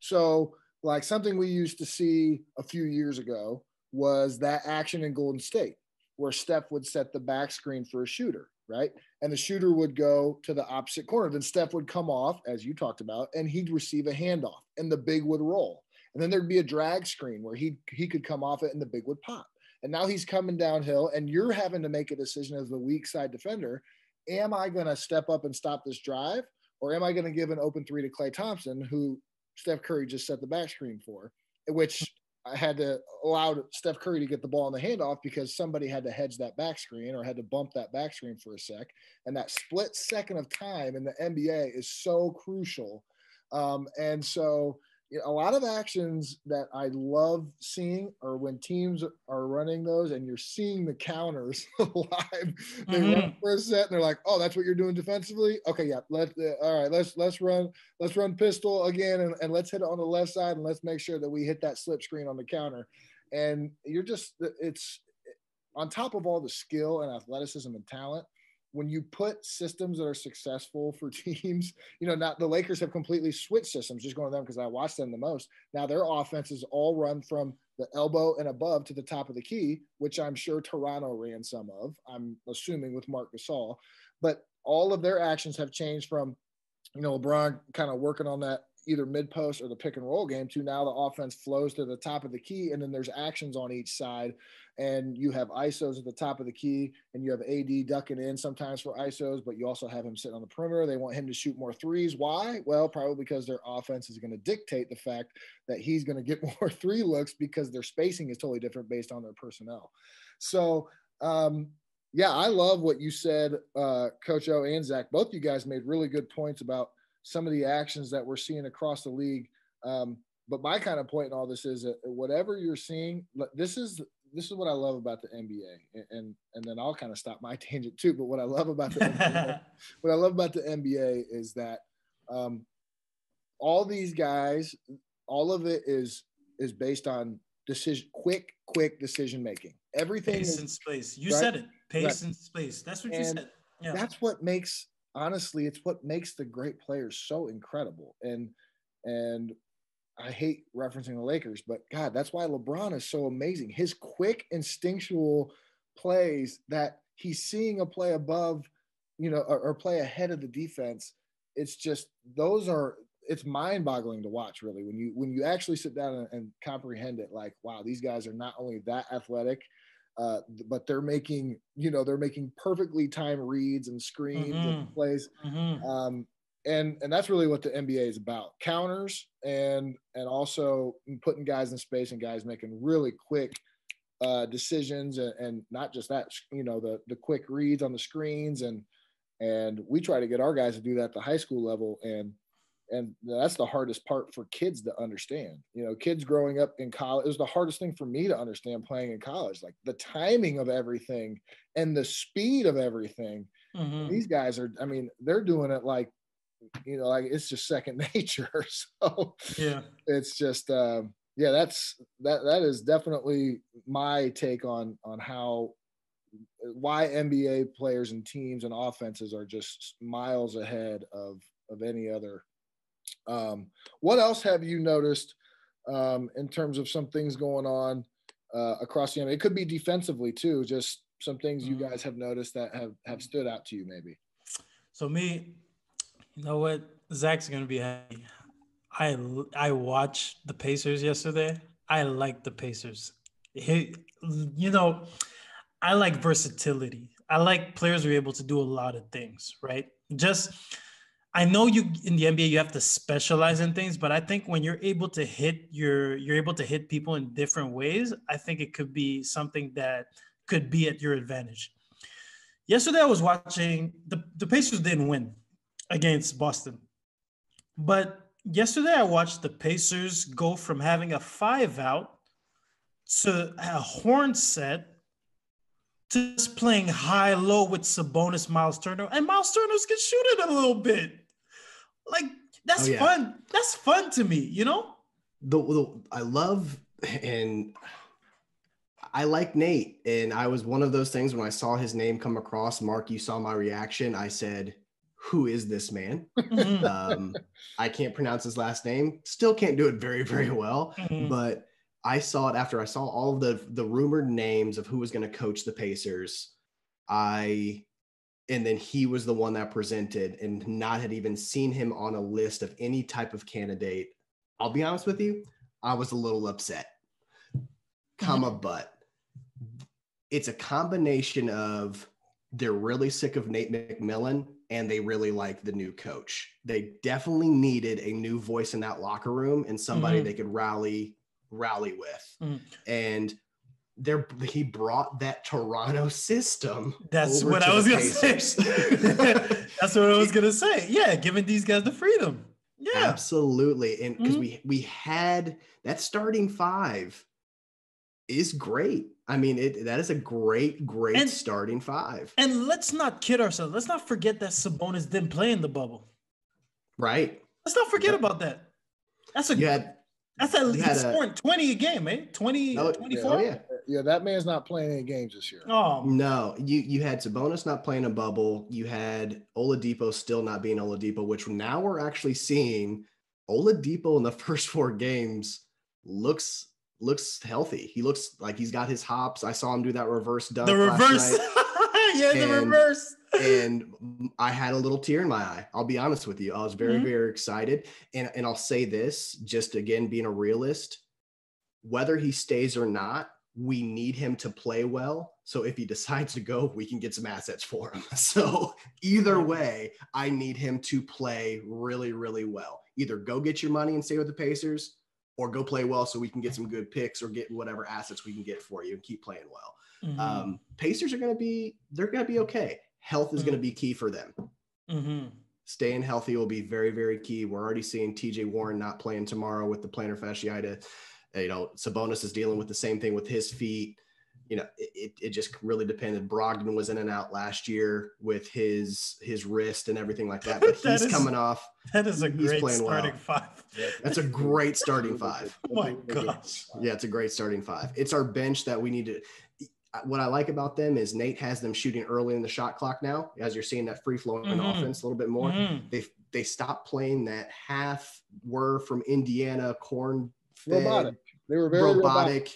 So like something we used to see a few years ago was that action in Golden State where Steph would set the back screen for a shooter, right? And the shooter would go to the opposite corner. Then Steph would come off, as you talked about, and he'd receive a handoff, and the big would roll. And then there'd be a drag screen where he he could come off it and the big would pop. And now he's coming downhill, and you're having to make a decision as the weak side defender. Am I going to step up and stop this drive, or am I going to give an open three to Klay Thompson, who Steph Curry just set the back screen for, which I had to allow Steph Curry to get the ball in the handoff because somebody had to hedge that back screen or had to bump that back screen for a sec. And that split second of time in the N B A is so crucial. Um, and so a lot of actions that I love seeing are when teams are running those and you're seeing the counters live. They mm-hmm. run for a set and they're like, oh, that's what you're doing defensively? Okay, yeah, let uh, all right, let's let's run let's run pistol again and, and let's hit it on the left side and let's make sure that we hit that slip screen on the counter. And you're just it's on top of all the skill and athleticism and talent. When you put systems that are successful for teams, you know, not the Lakers have completely switched systems, just going to them because I watch them the most. Now their offenses all run from the elbow and above to the top of the key, which I'm sure Toronto ran some of, I'm assuming with Marc Gasol, but all of their actions have changed from, you know, LeBron kind of working on that either mid post or the pick and roll game to now the offense flows to the top of the key. And then there's actions on each side and you have I S Os at the top of the key and you have A D ducking in sometimes for I S Os, but you also have him sitting on the perimeter. They want him to shoot more threes. Why? Well, probably because their offense is going to dictate the fact that he's going to get more three looks because their spacing is totally different based on their personnel. So, um, yeah, I love what you said, uh, Coach O and Zach, both you guys made really good points about some of the actions that we're seeing across the league. Um, but my kind of point in all this is that whatever you're seeing, this is, this is what I love about the N B A and, and, and then I'll kind of stop my tangent too. But what I love about the N B A, what I love about the N B A is that um, all these guys, all of it is, is based on decision, quick, quick decision-making. Everything Pace is, and space. You right? said it. Pace right. and space. That's what and you said. Yeah. That's what makes, honestly, it's what makes the great players so incredible. And and I hate referencing the Lakers, but God, that's why LeBron is so amazing. His quick instinctual plays that he's seeing a play above, you know, or, or play ahead of the defense. It's just, those are, it's mind boggling to watch really. When you, when you actually sit down and, and comprehend it, like, wow, these guys are not only that athletic, Uh, but they're making, you know, they're making perfectly timed reads and screens mm-hmm. and plays. Mm-hmm. Um, and, and that's really what the N B A is about. Counters and, and also putting guys in space and guys making really quick uh, decisions. And, and not just that, you know, the, the quick reads on the screens. And, and we try to get our guys to do that at the high school level. And, and that's the hardest part for kids to understand. You know, kids growing up in college, it was the hardest thing for me to understand playing in college, like the timing of everything and the speed of everything. Mm-hmm. These guys are, I mean, they're doing it like, you know, like it's just second nature. So yeah, it's just, um, yeah, that's, that, that is definitely my take on, on how, why N B A players and teams and offenses are just miles ahead of, of any other. Um, what else have you noticed um, in terms of some things going on uh, across the N B A? It could be defensively too, just some things you guys have noticed that have, have stood out to you maybe. So me, you know what? Zach's going to be happy. I, I watched the Pacers yesterday. I like the Pacers. He, you know, I like versatility. I like players who are able to do a lot of things, right? Just – I know you in the N B A you have to specialize in things, but I think when you're able to hit your you're able to hit people in different ways, I think it could be something that could be at your advantage. Yesterday I was watching the, the Pacers didn't win against Boston. But yesterday I watched the Pacers go from having a five out to a horn set to just playing high low with Sabonis, Miles Turner, and Miles Turner's can shoot it a little bit. Like that's oh, yeah. fun. That's fun to me, you know? The, the I love and I like Nate. And I was one of those things when I saw his name come across, Mark, you saw my reaction. I said, who is this man? Mm-hmm. um, I can't pronounce his last name. Still can't do it very, very well. Mm-hmm. But I saw it after I saw all of the, the rumored names of who was going to coach the Pacers. I, and then he was the one that presented and not had even seen him on a list of any type of candidate. I'll be honest with you. I was a little upset, comma, but it's a combination of they're really sick of Nate McMillan and they really like the new coach. They definitely needed a new voice in that locker room and somebody mm-hmm. they could rally rally with mm. and there he brought that Toronto system that's what I was gonna Pacers. say that's what I was gonna say yeah giving these guys the freedom Yeah, absolutely. And because mm-hmm. we we had that starting five is great. I mean, it that is a great, great and, starting five. And let's not kid ourselves. Let's not forget that Sabonis didn't play in the bubble. Right. Let's not forget yep. about that. That's a you had, that's at least scoring twenty a game, man. Eh? twenty, oh, twenty-four. Yeah, oh yeah. Yeah, that man's not playing any games this year. Oh no, you you had Sabonis not playing a bubble. You had Oladipo still not being Oladipo, which now we're actually seeing Oladipo in the first four games looks looks healthy. He looks like he's got his hops. I saw him do that reverse dunk. The reverse, yeah, and, the reverse. And I had a little tear in my eye. I'll be honest with you. I was very mm-hmm. very excited, and and I'll say this just again being a realist, whether he stays or not. We need him to play well. So if he decides to go, we can get some assets for him. So either way, I need him to play really, really well. Either go get your money and stay with the Pacers or go play well so we can get some good picks or get whatever assets we can get for you and keep playing well. Mm-hmm. Um, Pacers are going to be, they're going to be okay. Health is mm-hmm. going to be key for them. Mm-hmm. Staying healthy will be very, very key. We're already seeing T J Warren not playing tomorrow with the plantar fasciitis. You know, Sabonis is dealing with the same thing with his feet. You know, it, it just really depended. Brogdon was in and out last year with his his wrist and everything like that. But that he's is, coming off. That is a great starting well. five. That's a great starting five. Oh, my gosh. Yeah, it's a great starting five. It's our bench that we need to – what I like about them is Nate has them shooting early in the shot clock now, as you're seeing that free-flowing mm-hmm. offense a little bit more. Mm-hmm. They they stopped playing that half were from Indiana corn – robotic. They were very robotic, robotic.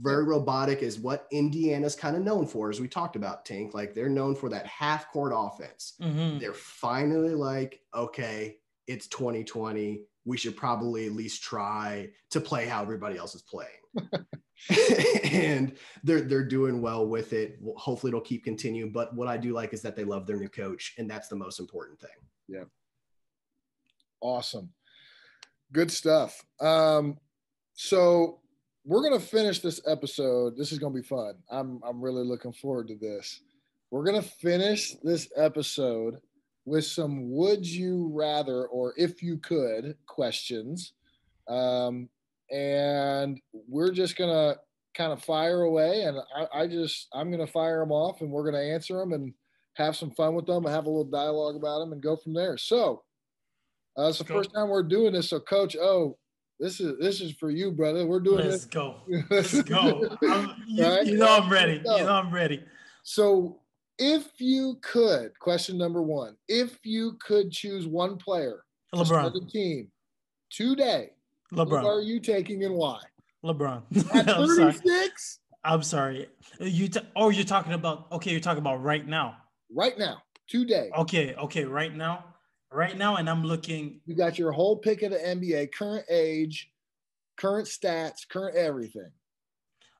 Very robotic is what Indiana's kind of known for, as we talked about, Tank. Like they're known for that half court offense. Mm-hmm. They're finally like, okay, it's twenty twenty. We should probably at least try to play how everybody else is playing. And they're they're doing well with it. Hopefully it'll keep continuing. But what I do like is that they love their new coach, and that's the most important thing. Yeah. Awesome. Good stuff. Um So we're going to finish this episode. This is going to be fun. I'm I'm really looking forward to this. We're going to finish this episode with some would you rather or if you could questions. Um, and we're just going to kind of fire away. And I, I just I'm going to fire them off and we're going to answer them and have some fun with them and have a little dialogue about them and go from there. So uh, it's the first time we're doing this. So, Coach O, This is this is for you, brother. We're doing Let's this. Go. Let's go. I'm, you, right? you know I'm ready. You know I'm ready. So if you could, question number one, if you could choose one player LeBron. to start the team today, LeBron. Who are you taking and why? LeBron. At thirty-six? I'm sorry. You t- oh, you're talking about, okay, you're talking about right now. Right now, today. Okay, okay, right now. Right now, and I'm looking. You got your whole pick of the N B A, current age, current stats, current everything.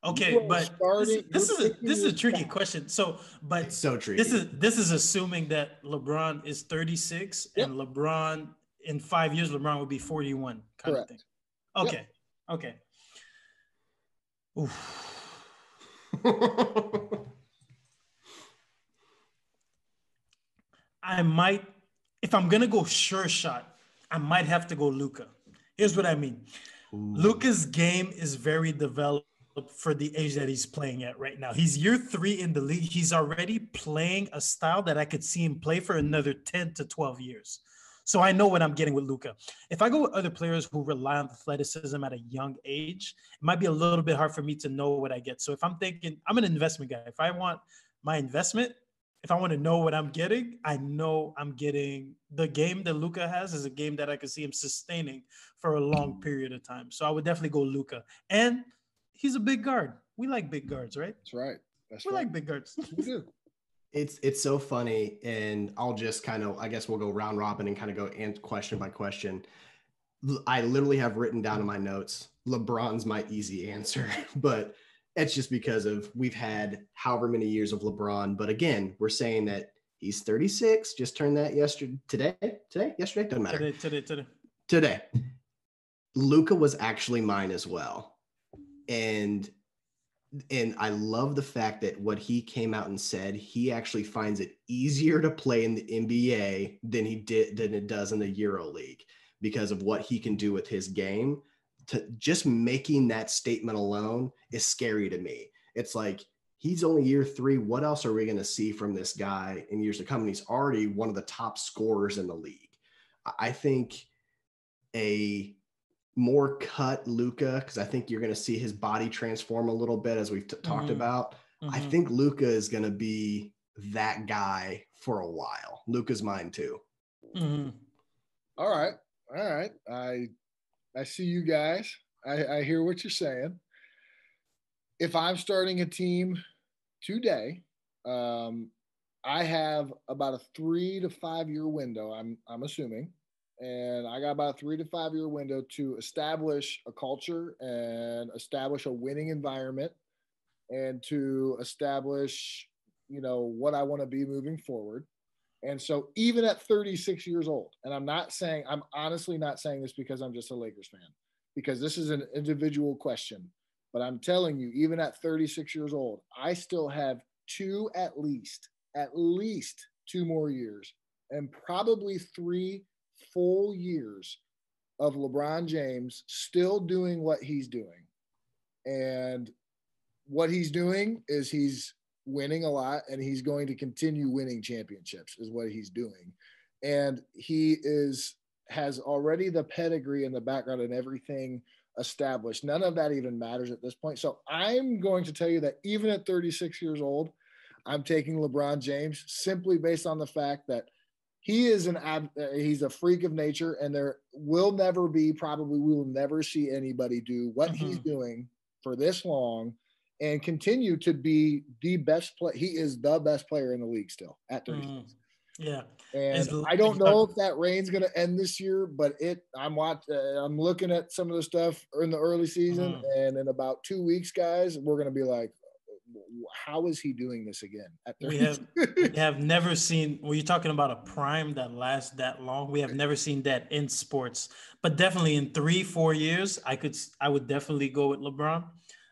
Okay, but starting, this, this is a, this is a tricky stats. question. So, but it's so tricky. This is this is assuming that LeBron is thirty-six, yep. and LeBron in five years, LeBron would be forty-one. Kind Correct. Of thing. Okay, yep. okay. Oof. I might. If I'm going to go sure shot, I might have to go Luka. Here's what I mean. Ooh. Luka's game is very developed for the age that he's playing at right now. He's year three in the league. He's already playing a style that I could see him play for another ten to twelve years. So I know what I'm getting with Luka. If I go with other players who rely on athleticism at a young age, it might be a little bit hard for me to know what I get. So if I'm thinking, I'm an investment guy. If I want my investment, if I want to know what I'm getting, I know I'm getting the game that Luka has is a game that I can see him sustaining for a long period of time. So I would definitely go Luka. And he's a big guard. We like big guards, right? That's right. That's we right. like big guards. We do. It's it's so funny. And I'll just kind of, I guess we'll go round robin and kind of go and question by question. I literally have written down in my notes, LeBron's my easy answer, but it's just because of we've had however many years of LeBron. But again, we're saying that he's thirty-six. Just turned that yesterday, today, today, yesterday. Doesn't matter. Today, today, today. Today. Luka was actually mine as well. And, and I love the fact that what he came out and said, he actually finds it easier to play in the N B A than he did, than it does in the Euro League. because of what he can do with his game. To just making that statement alone is scary to me. It's like, he's only year three. What else are we going to see from this guy in years to come? And he's already one of the top scorers in the league. I think a more cut Luka, because I think you're going to see his body transform a little bit, as we've t- talked mm-hmm. about. Mm-hmm. I think Luka is going to be that guy for a while. Luka's mine too. Mm-hmm. All right. All right. I I see you guys. I, I hear what you're saying. If I'm starting a team today, um, I have about a three to five year window, I'm I'm assuming. And I got about a three to five year window to establish a culture and establish a winning environment and to establish, you know, what I want to be moving forward. And so even at thirty-six years old, and I'm not saying, I'm honestly not saying this because I'm just a Lakers fan, because this is an individual question. But I'm telling you, even at thirty-six years old, I still have two, at least, at least two more years and probably three full years of LeBron James still doing what he's doing. And what he's doing is he's winning a lot, and he's going to continue winning championships is what he's doing. And he is has already the pedigree and the background and everything established. None of that even matters at this point. So I'm going to tell you that even at thirty-six years old, I'm taking LeBron James simply based on the fact that he is an ab- he's a freak of nature, and there will never be, probably we will never see anybody do what mm-hmm. he's doing for this long and continue to be the best play. He is the best player in the league still at thirty-six. Mm. Yeah, and I don't know if that rain's going to end this year, but it. I'm watching. Uh, I'm looking at some of the stuff in the early season, mm. and in about two weeks, guys, we're going to be like, "How is he doing this again?" At we have we have never seen. Well, you're talking about a prime that lasts that long. We have never seen that in sports, but definitely in three, four years, I could. I would definitely go with LeBron.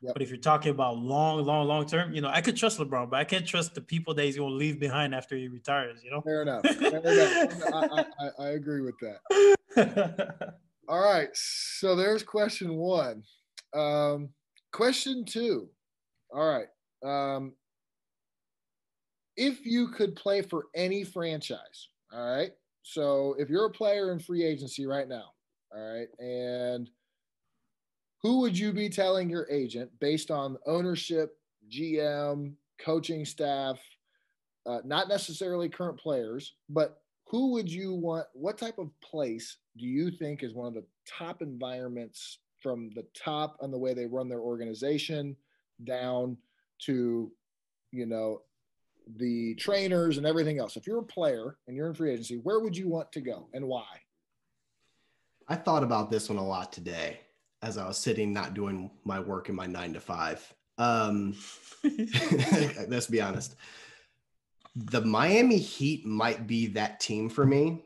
Yep. But if you're talking about long, long, long term, you know, I could trust LeBron, but I can't trust the people that he's going to leave behind after he retires, you know? Fair enough. Fair enough. I, I, I agree with that. All right. So there's question one. Um, question two. All right. Um, if you could play for any franchise, all right? So if you're a player in free agency right now, all right, and who would you be telling your agent based on ownership, G M, coaching staff, uh, not necessarily current players, but who would you want, what type of place do you think is one of the top environments from the top on the way they run their organization down to, you know, the trainers and everything else? If you're a player and you're in free agency, where would you want to go and why? I thought about this one a lot today, as I was sitting, not doing my work in my nine to five. Um, let's be honest. The Miami Heat might be that team for me.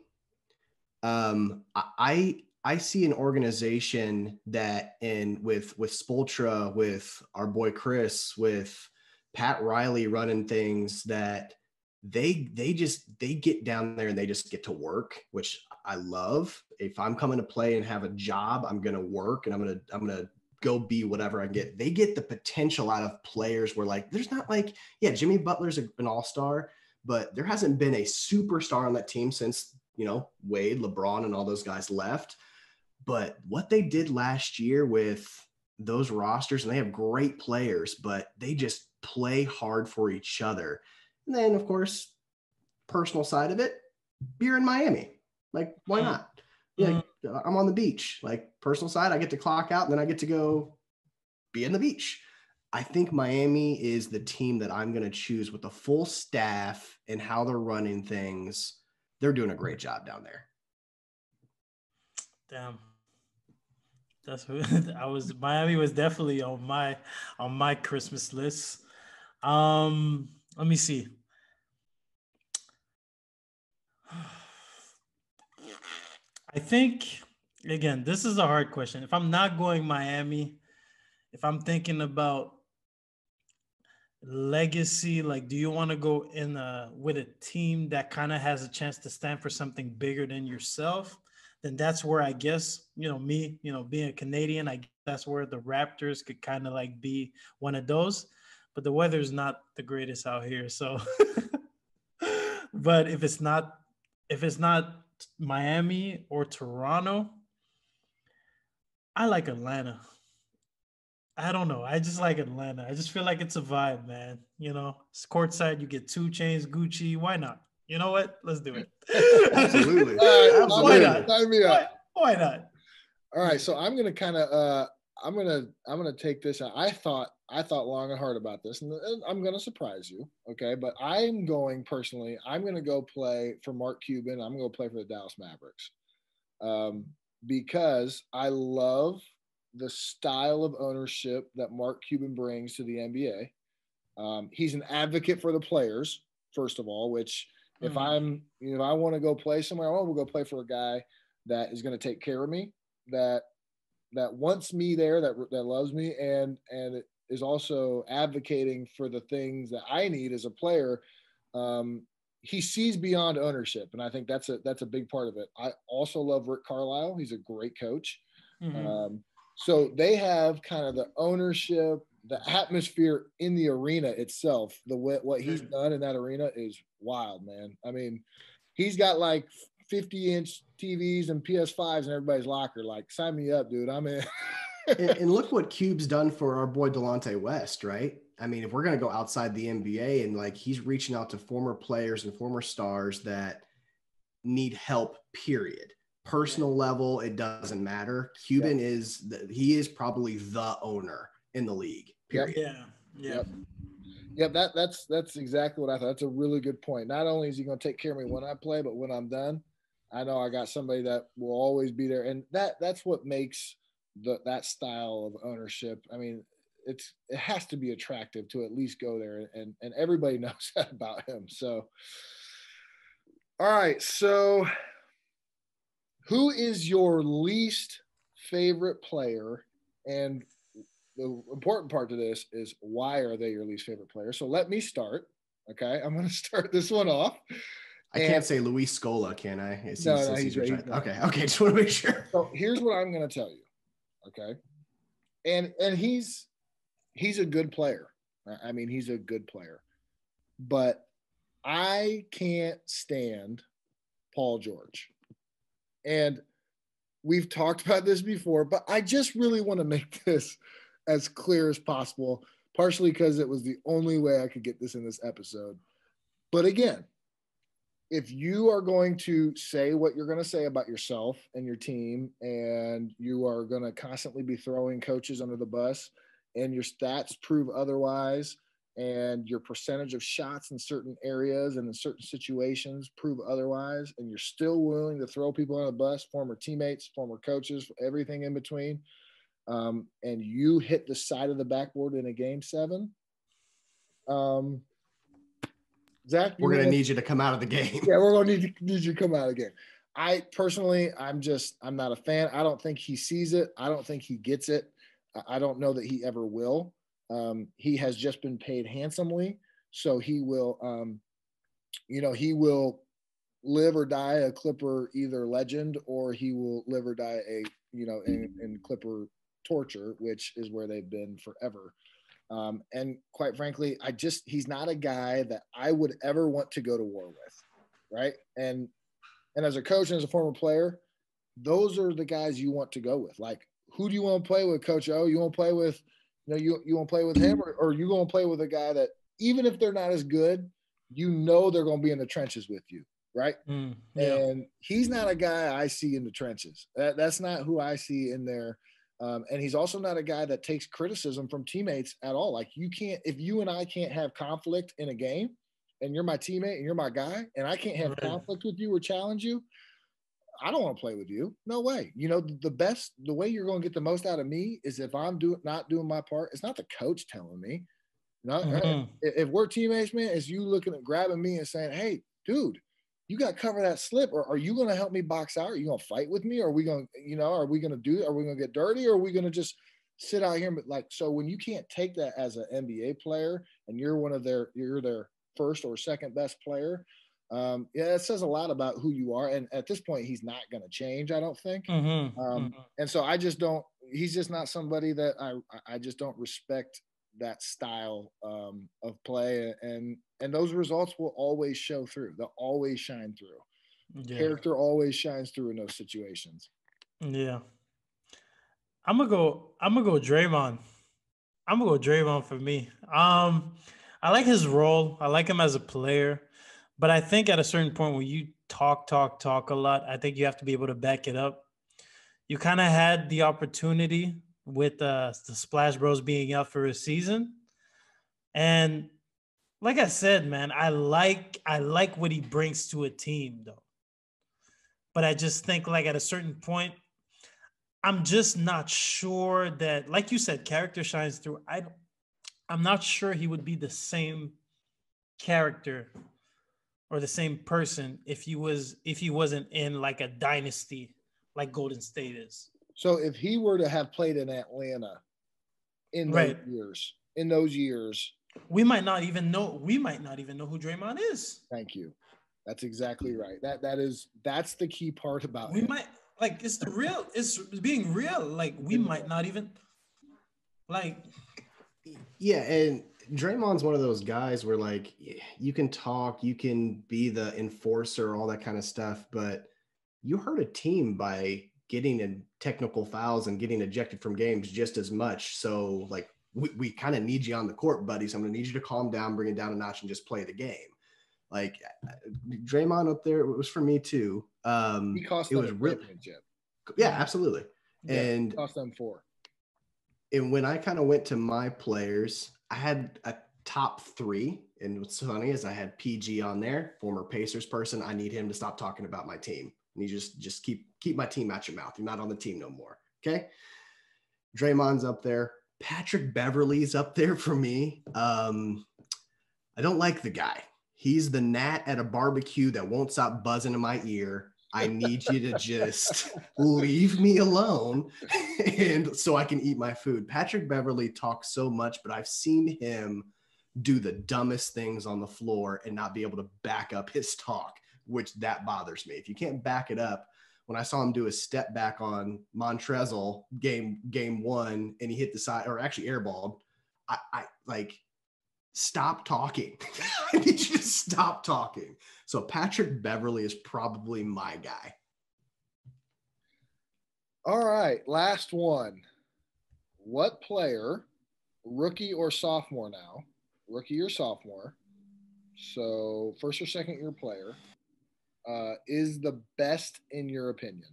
Um, I, I see an organization that in with, with Spoelstra, with our boy, Chris, with Pat Riley running things, that they, they just, they get down there and they just get to work, which I love. If I'm coming to play and have a job, I'm going to work and I'm going to, I'm going to go be whatever I get. They get the potential out of players where, like, there's not like, yeah, Jimmy Butler's an all-star, but there hasn't been a superstar on that team since, you know, Wade, LeBron, and all those guys left. But what they did last year with those rosters, and they have great players, but they just play hard for each other. And then, of course, personal side of it, you're in Miami. Like, why not? Yeah, like, I'm on the beach. Like, personal side, I get to clock out, and then I get to go be on the beach. I think Miami is the team that I'm going to choose with the full staff and how they're running things. They're doing a great job down there. Damn, that's what I was. Miami was definitely on my on my Christmas list. Um, let me see. I think, again, this is a hard question. If I'm not going Miami, if I'm thinking about legacy, like, do you want to go in a, with a team that kind of has a chance to stand for something bigger than yourself? then that's where I guess, you know, me, you know, being a Canadian, I guess that's where the Raptors could kind of like be one of those. But the weather's not the greatest out here. So, but if it's not, if it's not Miami or Toronto, I like Atlanta. I don't know. I just like Atlanta. I just feel like it's a vibe, man. You know, it's courtside. You get two chains, Gucci. Why not? You know what? Let's do it. Absolutely. Uh, Absolutely. Why not? Sign me up. Why, why not? All right. So I'm gonna kind of uh, I'm gonna I'm gonna take this. I thought I thought long and hard about this, and I'm gonna surprise you. Okay, but I'm going personally. I'm gonna go play for Mark Cuban. I'm gonna go play for the Dallas Mavericks, um, because I love the style of ownership that Mark Cuban brings to the N B A. Um, he's an advocate for the players, first of all, which if I'm, you know, I want to go play somewhere, I want to go play for a guy that is going to take care of me, that, that wants me there, that, that loves me. And, and is also advocating for the things that I need as a player. Um, he sees beyond ownership. And I think that's a, that's a big part of it. I also love Rick Carlisle. He's a great coach. Mm-hmm. Um, So they have kind of the ownership, the atmosphere in the arena itself. The what he's done in that arena is wild, man. I mean, he's got like fifty-inch T Vs and P S fives in everybody's locker. Like, sign me up, dude. I'm in. and, and look what Cube's done for our boy Delonte West, right? I mean, if we're going to go outside the N B A and like he's reaching out to former players and former stars that need help, period. Personal level, it doesn't matter. Cuban yep. is the, he is probably the owner in the league. Period. Yep. Yeah, yeah, yep. Yep, that that's that's exactly what I thought. That's a really good point. Not only is he going to take care of me when I play, but when I'm done, I know I got somebody that will always be there, and that that's what makes the that style of ownership. I mean, it's it has to be attractive to at least go there, and and everybody knows that about him. So, all right, so. Who is your least favorite player? And the important part to this is why are they your least favorite player? So let me start. Okay, I'm going to start this one off. I and can't say Luis Scola, can I? It's, no, it's, no, it's he's, he's not. Okay, okay, just want to make sure. So here's what I'm going to tell you. Okay, and and he's he's a good player. I mean, he's a good player, but I can't stand Paul George. And we've talked about this before, but I just really want to make this as clear as possible, partially because it was the only way I could get this in this episode. But again, if you are going to say what you're going to say about yourself and your team, and you are going to constantly be throwing coaches under the bus, and your stats prove otherwise, and your percentage of shots in certain areas and in certain situations prove otherwise, and you're still willing to throw people on the bus, former teammates, former coaches, everything in between, um, and you hit the side of the backboard in a game seven, um, Zach, we're going to need you to come out of the game. Yeah, we're going to need, need you to come out of the game. I personally, I'm just, I'm not a fan. I don't think he sees it. I don't think he gets it. I don't know that he ever will. Um, he has just been paid handsomely, so he will, um, you know, he will live or die a Clipper either legend, or he will live or die a, you know, in, in Clipper torture, which is where they've been forever. Um, and quite frankly, I just, he's not a guy that I would ever want to go to war with, right? And, and as a coach and as a former player, those are the guys you want to go with. Like, who do you want to play with, Coach O? You want to play with, you know, you, you want to play with him, or, or you going to play with a guy that even if they're not as good, you know they're going to be in the trenches with you, right? Mm, yeah. And he's not a guy I see in the trenches. That, that's not who I see in there. Um, and he's also not a guy that takes criticism from teammates at all. Like, you can't – if you and I can't have conflict in a game, and you're my teammate and you're my guy, and I can't have right. conflict with you or challenge you, I don't want to play with you. No way. You know, the best, the way you're going to get the most out of me is if I'm doing, not doing my part. It's not the coach telling me. Not, mm-hmm. if, if we're teammates, man, it's you looking at grabbing me and saying, hey, dude, you got to cover that slip. Or are you going to help me box out? Are you going to fight with me? Or are we going to, you know, are we going to do, are we going to get dirty? Or are we going to just sit out here? But like, so when you can't take that as an N B A player and you're one of their, you're their first or second best player, Um, yeah, it says a lot about who you are. And at this point, he's not going to change, I don't think. Mm-hmm. Um, mm-hmm. And so I just don't, he's just not somebody that I, I just don't respect that style um, of play. And, and those results will always show through. They'll always shine through. Yeah. Character always shines through in those situations. Yeah. I'm going to go, I'm going to go Draymond. I'm going to go Draymond for me. Um, I like his role. I like him as a player. But I think at a certain point when you talk, talk, talk a lot, I think you have to be able to back it up. You kind of had the opportunity with uh, the Splash Bros being out for a season. And like I said, man, I like I like what he brings to a team, though. But I just think, like, at a certain point, I'm just not sure that, like you said, character shines through. I, I'm not sure he would be the same character or the same person if he was if he wasn't in like a dynasty like Golden State is. So if he were to have played in Atlanta in right. those years, in those years, we might not even know we might not even know who Draymond is. Thank you. That's exactly right. That that is that's the key part about we it. We might like it's the real it's being real. Like we might not even like yeah, and Draymond's one of those guys where, like, you can talk, you can be the enforcer, all that kind of stuff, but you hurt a team by getting in technical fouls and getting ejected from games just as much. So, like, we, we kind of need you on the court, buddy, so I'm going to need you to calm down, bring it down a notch, and just play the game. Like, Draymond up there, it was for me, too. Um, he cost it them was a really, championship. Yeah, absolutely. Yeah, and cost them four. And when I kind of went to my players – I had a top three, and what's funny is I had P G on there, former Pacers person. I need him to stop talking about my team. And you just, just keep, keep my team out your mouth. You're not on the team no more. Okay. Draymond's up there. Patrick Beverley's up there for me. Um, I don't like the guy. He's the gnat at a barbecue that won't stop buzzing in my ear. I need you to just leave me alone and so I can eat my food. Patrick Beverley talks so much, but I've seen him do the dumbest things on the floor and not be able to back up his talk, which that bothers me. If you can't back it up, when I saw him do a step back on Montrezl game, game one, and he hit the side or actually airballed, I, I like stop talking. I need you to stop talking. So Patrick Beverley is probably my guy. All right, last one. What player, rookie or sophomore now, rookie or sophomore, so first or second year player, uh, is the best in your opinion?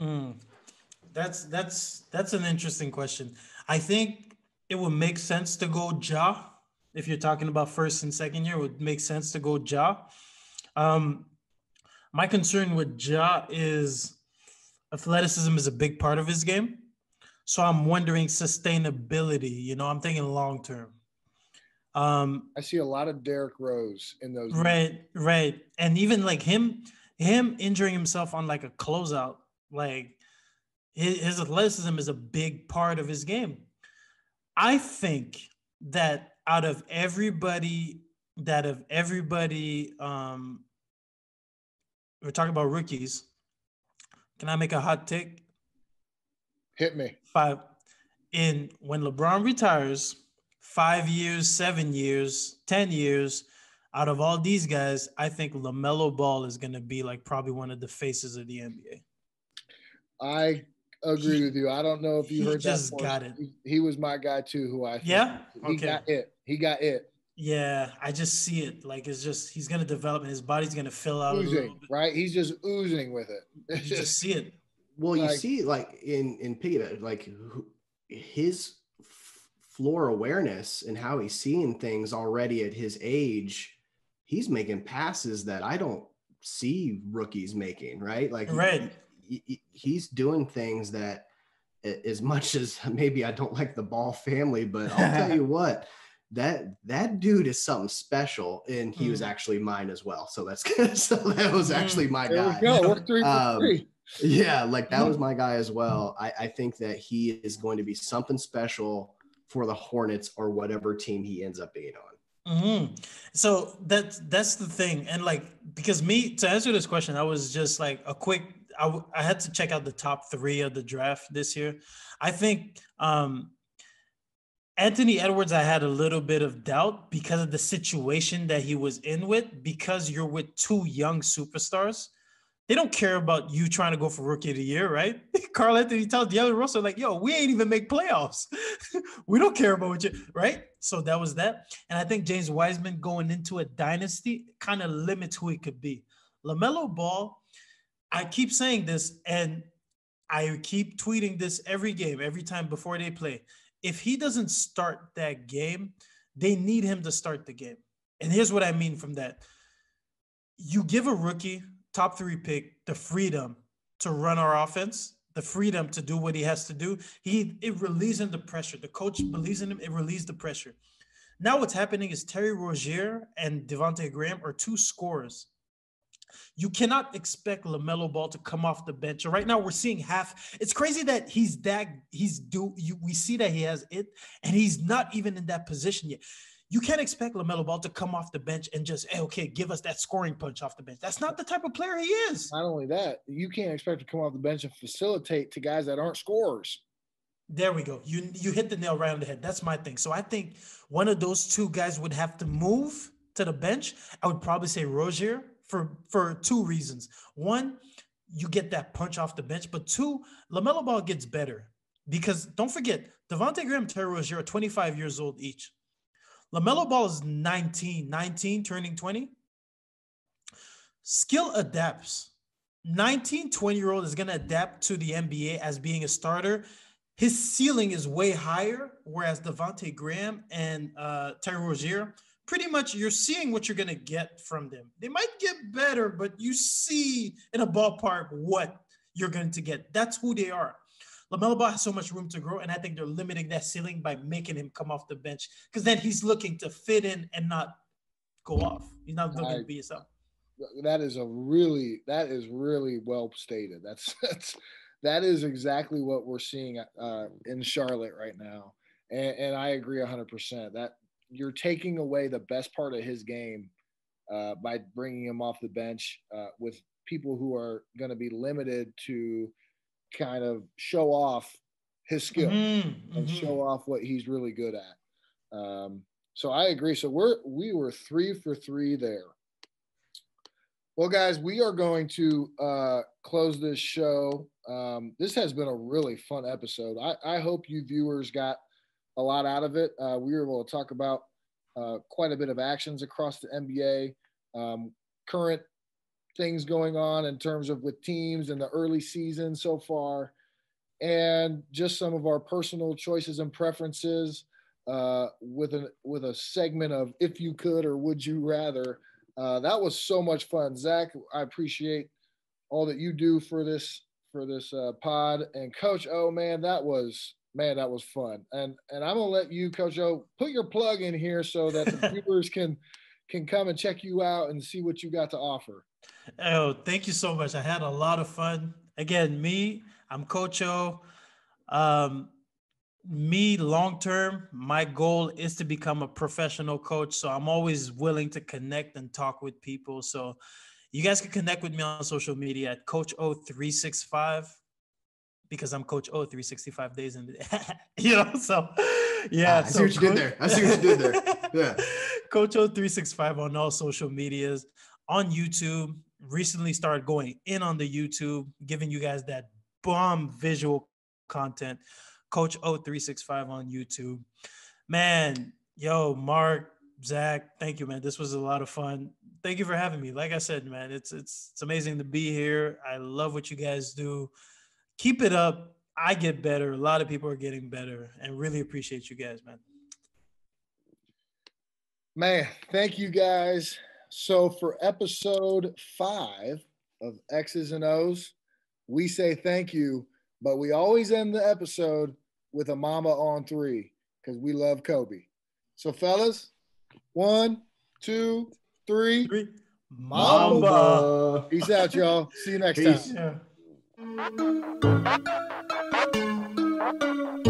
Mm, that's that's that's an interesting question. I think it would make sense to go Ja. If you're talking about first and second year, it would make sense to go Ja. Um, my concern with Ja is athleticism is a big part of his game. So I'm wondering sustainability. You know, I'm thinking long term. Um, I see a lot of Derrick Rose in those. Right, games. right. And even like him, him injuring himself on like a closeout, like his, his athleticism is a big part of his game. I think that out of everybody, that of everybody, um, we're talking about rookies. Can I make a hot take? Hit me. Five. In when LeBron retires, five years, seven years, ten years, out of all these guys, I think LaMelo Ball is going to be like probably one of the faces of the N B A. I agree he, with you. I don't know if you he heard just that. Got it. He, he was my guy too. Who I think. yeah he okay. got it. He got it. Yeah, I just see it. Like it's just he's gonna develop and his body's gonna fill out. Oozing, a little bit. Right? He's just oozing with it. You just see it. Well, like, you see, like in in Piggyback, like his f- floor awareness and how he's seeing things already at his age. He's making passes that I don't see rookies making. Right? Like right. He, he, he's doing things that, as much as maybe I don't like the Ball family, but I'll tell you what. That that dude is something special, and he mm. was actually mine as well. So that's good. So that was actually my there guy. Go. We're three for um, three. Yeah, like that was my guy as well. I, I think that he is going to be something special for the Hornets or whatever team he ends up being on. Mm-hmm. So that's that's the thing, and like because me to answer this question, I was just like a quick. I w- I had to check out the top three of the draft this year. I think um, Anthony Edwards, I had a little bit of doubt because of the situation that he was in with. Because you're with two young superstars, they don't care about you trying to go for Rookie of the Year, right? Carl Anthony tells the other roster like, "Yo, we ain't even make playoffs. We don't care about what you, right?" So that was that. And I think James Wiseman going into a dynasty kind of limits who he could be. LaMelo Ball, I keep saying this, and I keep tweeting this every game, every time before they play. If he doesn't start that game, they need him to start the game. And here's what I mean from that. You give a rookie top three pick the freedom to run our offense, the freedom to do what he has to do. He It relieves him the pressure. The coach believes in him. It relieves the pressure. Now what's happening is Terry Rozier and Devontae Graham are two scorers. You cannot expect LaMelo Ball to come off the bench. Right now, we're seeing half. It's crazy that he's that he's do. You, we see that he has it, and he's not even in that position yet. You can't expect LaMelo Ball to come off the bench and just, hey, okay, give us that scoring punch off the bench. That's not the type of player he is. Not only that, you can't expect to come off the bench and facilitate to guys that aren't scorers. There we go. You you hit the nail right on the head. That's my thing. So I think one of those two guys would have to move to the bench. I would probably say Rozier. For for two reasons. One, you get that punch off the bench. But two, LaMelo Ball gets better. Because don't forget, Devontae Graham and Terry Rozier are twenty-five years old each. LaMelo Ball is nineteen, nineteen, turning twenty. Skill adapts. nineteen, twenty-year-old is going to adapt to the N B A as being a starter. His ceiling is way higher, whereas Devontae Graham and uh, Terry Rozier, pretty much you're seeing what you're going to get from them. They might get better, but you see in a ballpark what you're going to get. That's who they are. LaMelo Ball has so much room to grow, and I think they're limiting that ceiling by making him come off the bench because then he's looking to fit in and not go off. He's not looking to be himself. That is a really – that is really well stated. That's, that's that is exactly what we're seeing uh, in Charlotte right now, and, and I agree one hundred percent. That – you're taking away the best part of his game uh, by bringing him off the bench uh, with people who are going to be limited to kind of show off his skill mm-hmm. and show off what he's really good at. Um, so I agree. So we're, we were three for three there. Well, guys, we are going to uh, close this show. Um, this has been a really fun episode. I, I hope you viewers got a lot out of it. Uh, we were able to talk about uh, quite a bit of actions across the N B A, um, current things going on in terms of with teams in the early season so far, and just some of our personal choices and preferences uh, with an with a segment of if you could or would you rather. Uh, that was so much fun, Zach. I appreciate all that you do for this for this uh, pod, and Coach O, man, that was. Man, that was fun. And and I'm going to let you, Coach O, put your plug in here so that the viewers can can come and check you out and see what you got to offer. Oh, thank you so much. I had a lot of fun. Again, me, I'm Coach O. Um, me, long-term, my goal is to become a professional coach. So I'm always willing to connect and talk with people. So you guys can connect with me on social media at Coach O three sixty-five. Because I'm Coach O three sixty-five days in the you know, so yeah. I see so what you coach, did there. I see what you did there. Yeah. Coach O three sixty-five on all social medias, on YouTube. Recently started going in on the YouTube, giving you guys that bomb visual content. Coach O three sixty-five on YouTube. Man, yo, Mark, Zach, thank you, man. This was a lot of fun. Thank you for having me. Like I said, man, it's it's it's amazing to be here. I love what you guys do. Keep it up. I get better. A lot of people are getting better, and really appreciate you guys, man. Man, thank you guys. So for episode five of X's and O's, we say thank you, but we always end the episode with a mama on three because we love Kobe. So fellas, one, two, three. three. Mamba. Mamba. Peace out, y'all. See you next Peace. time. Yeah. Thank you.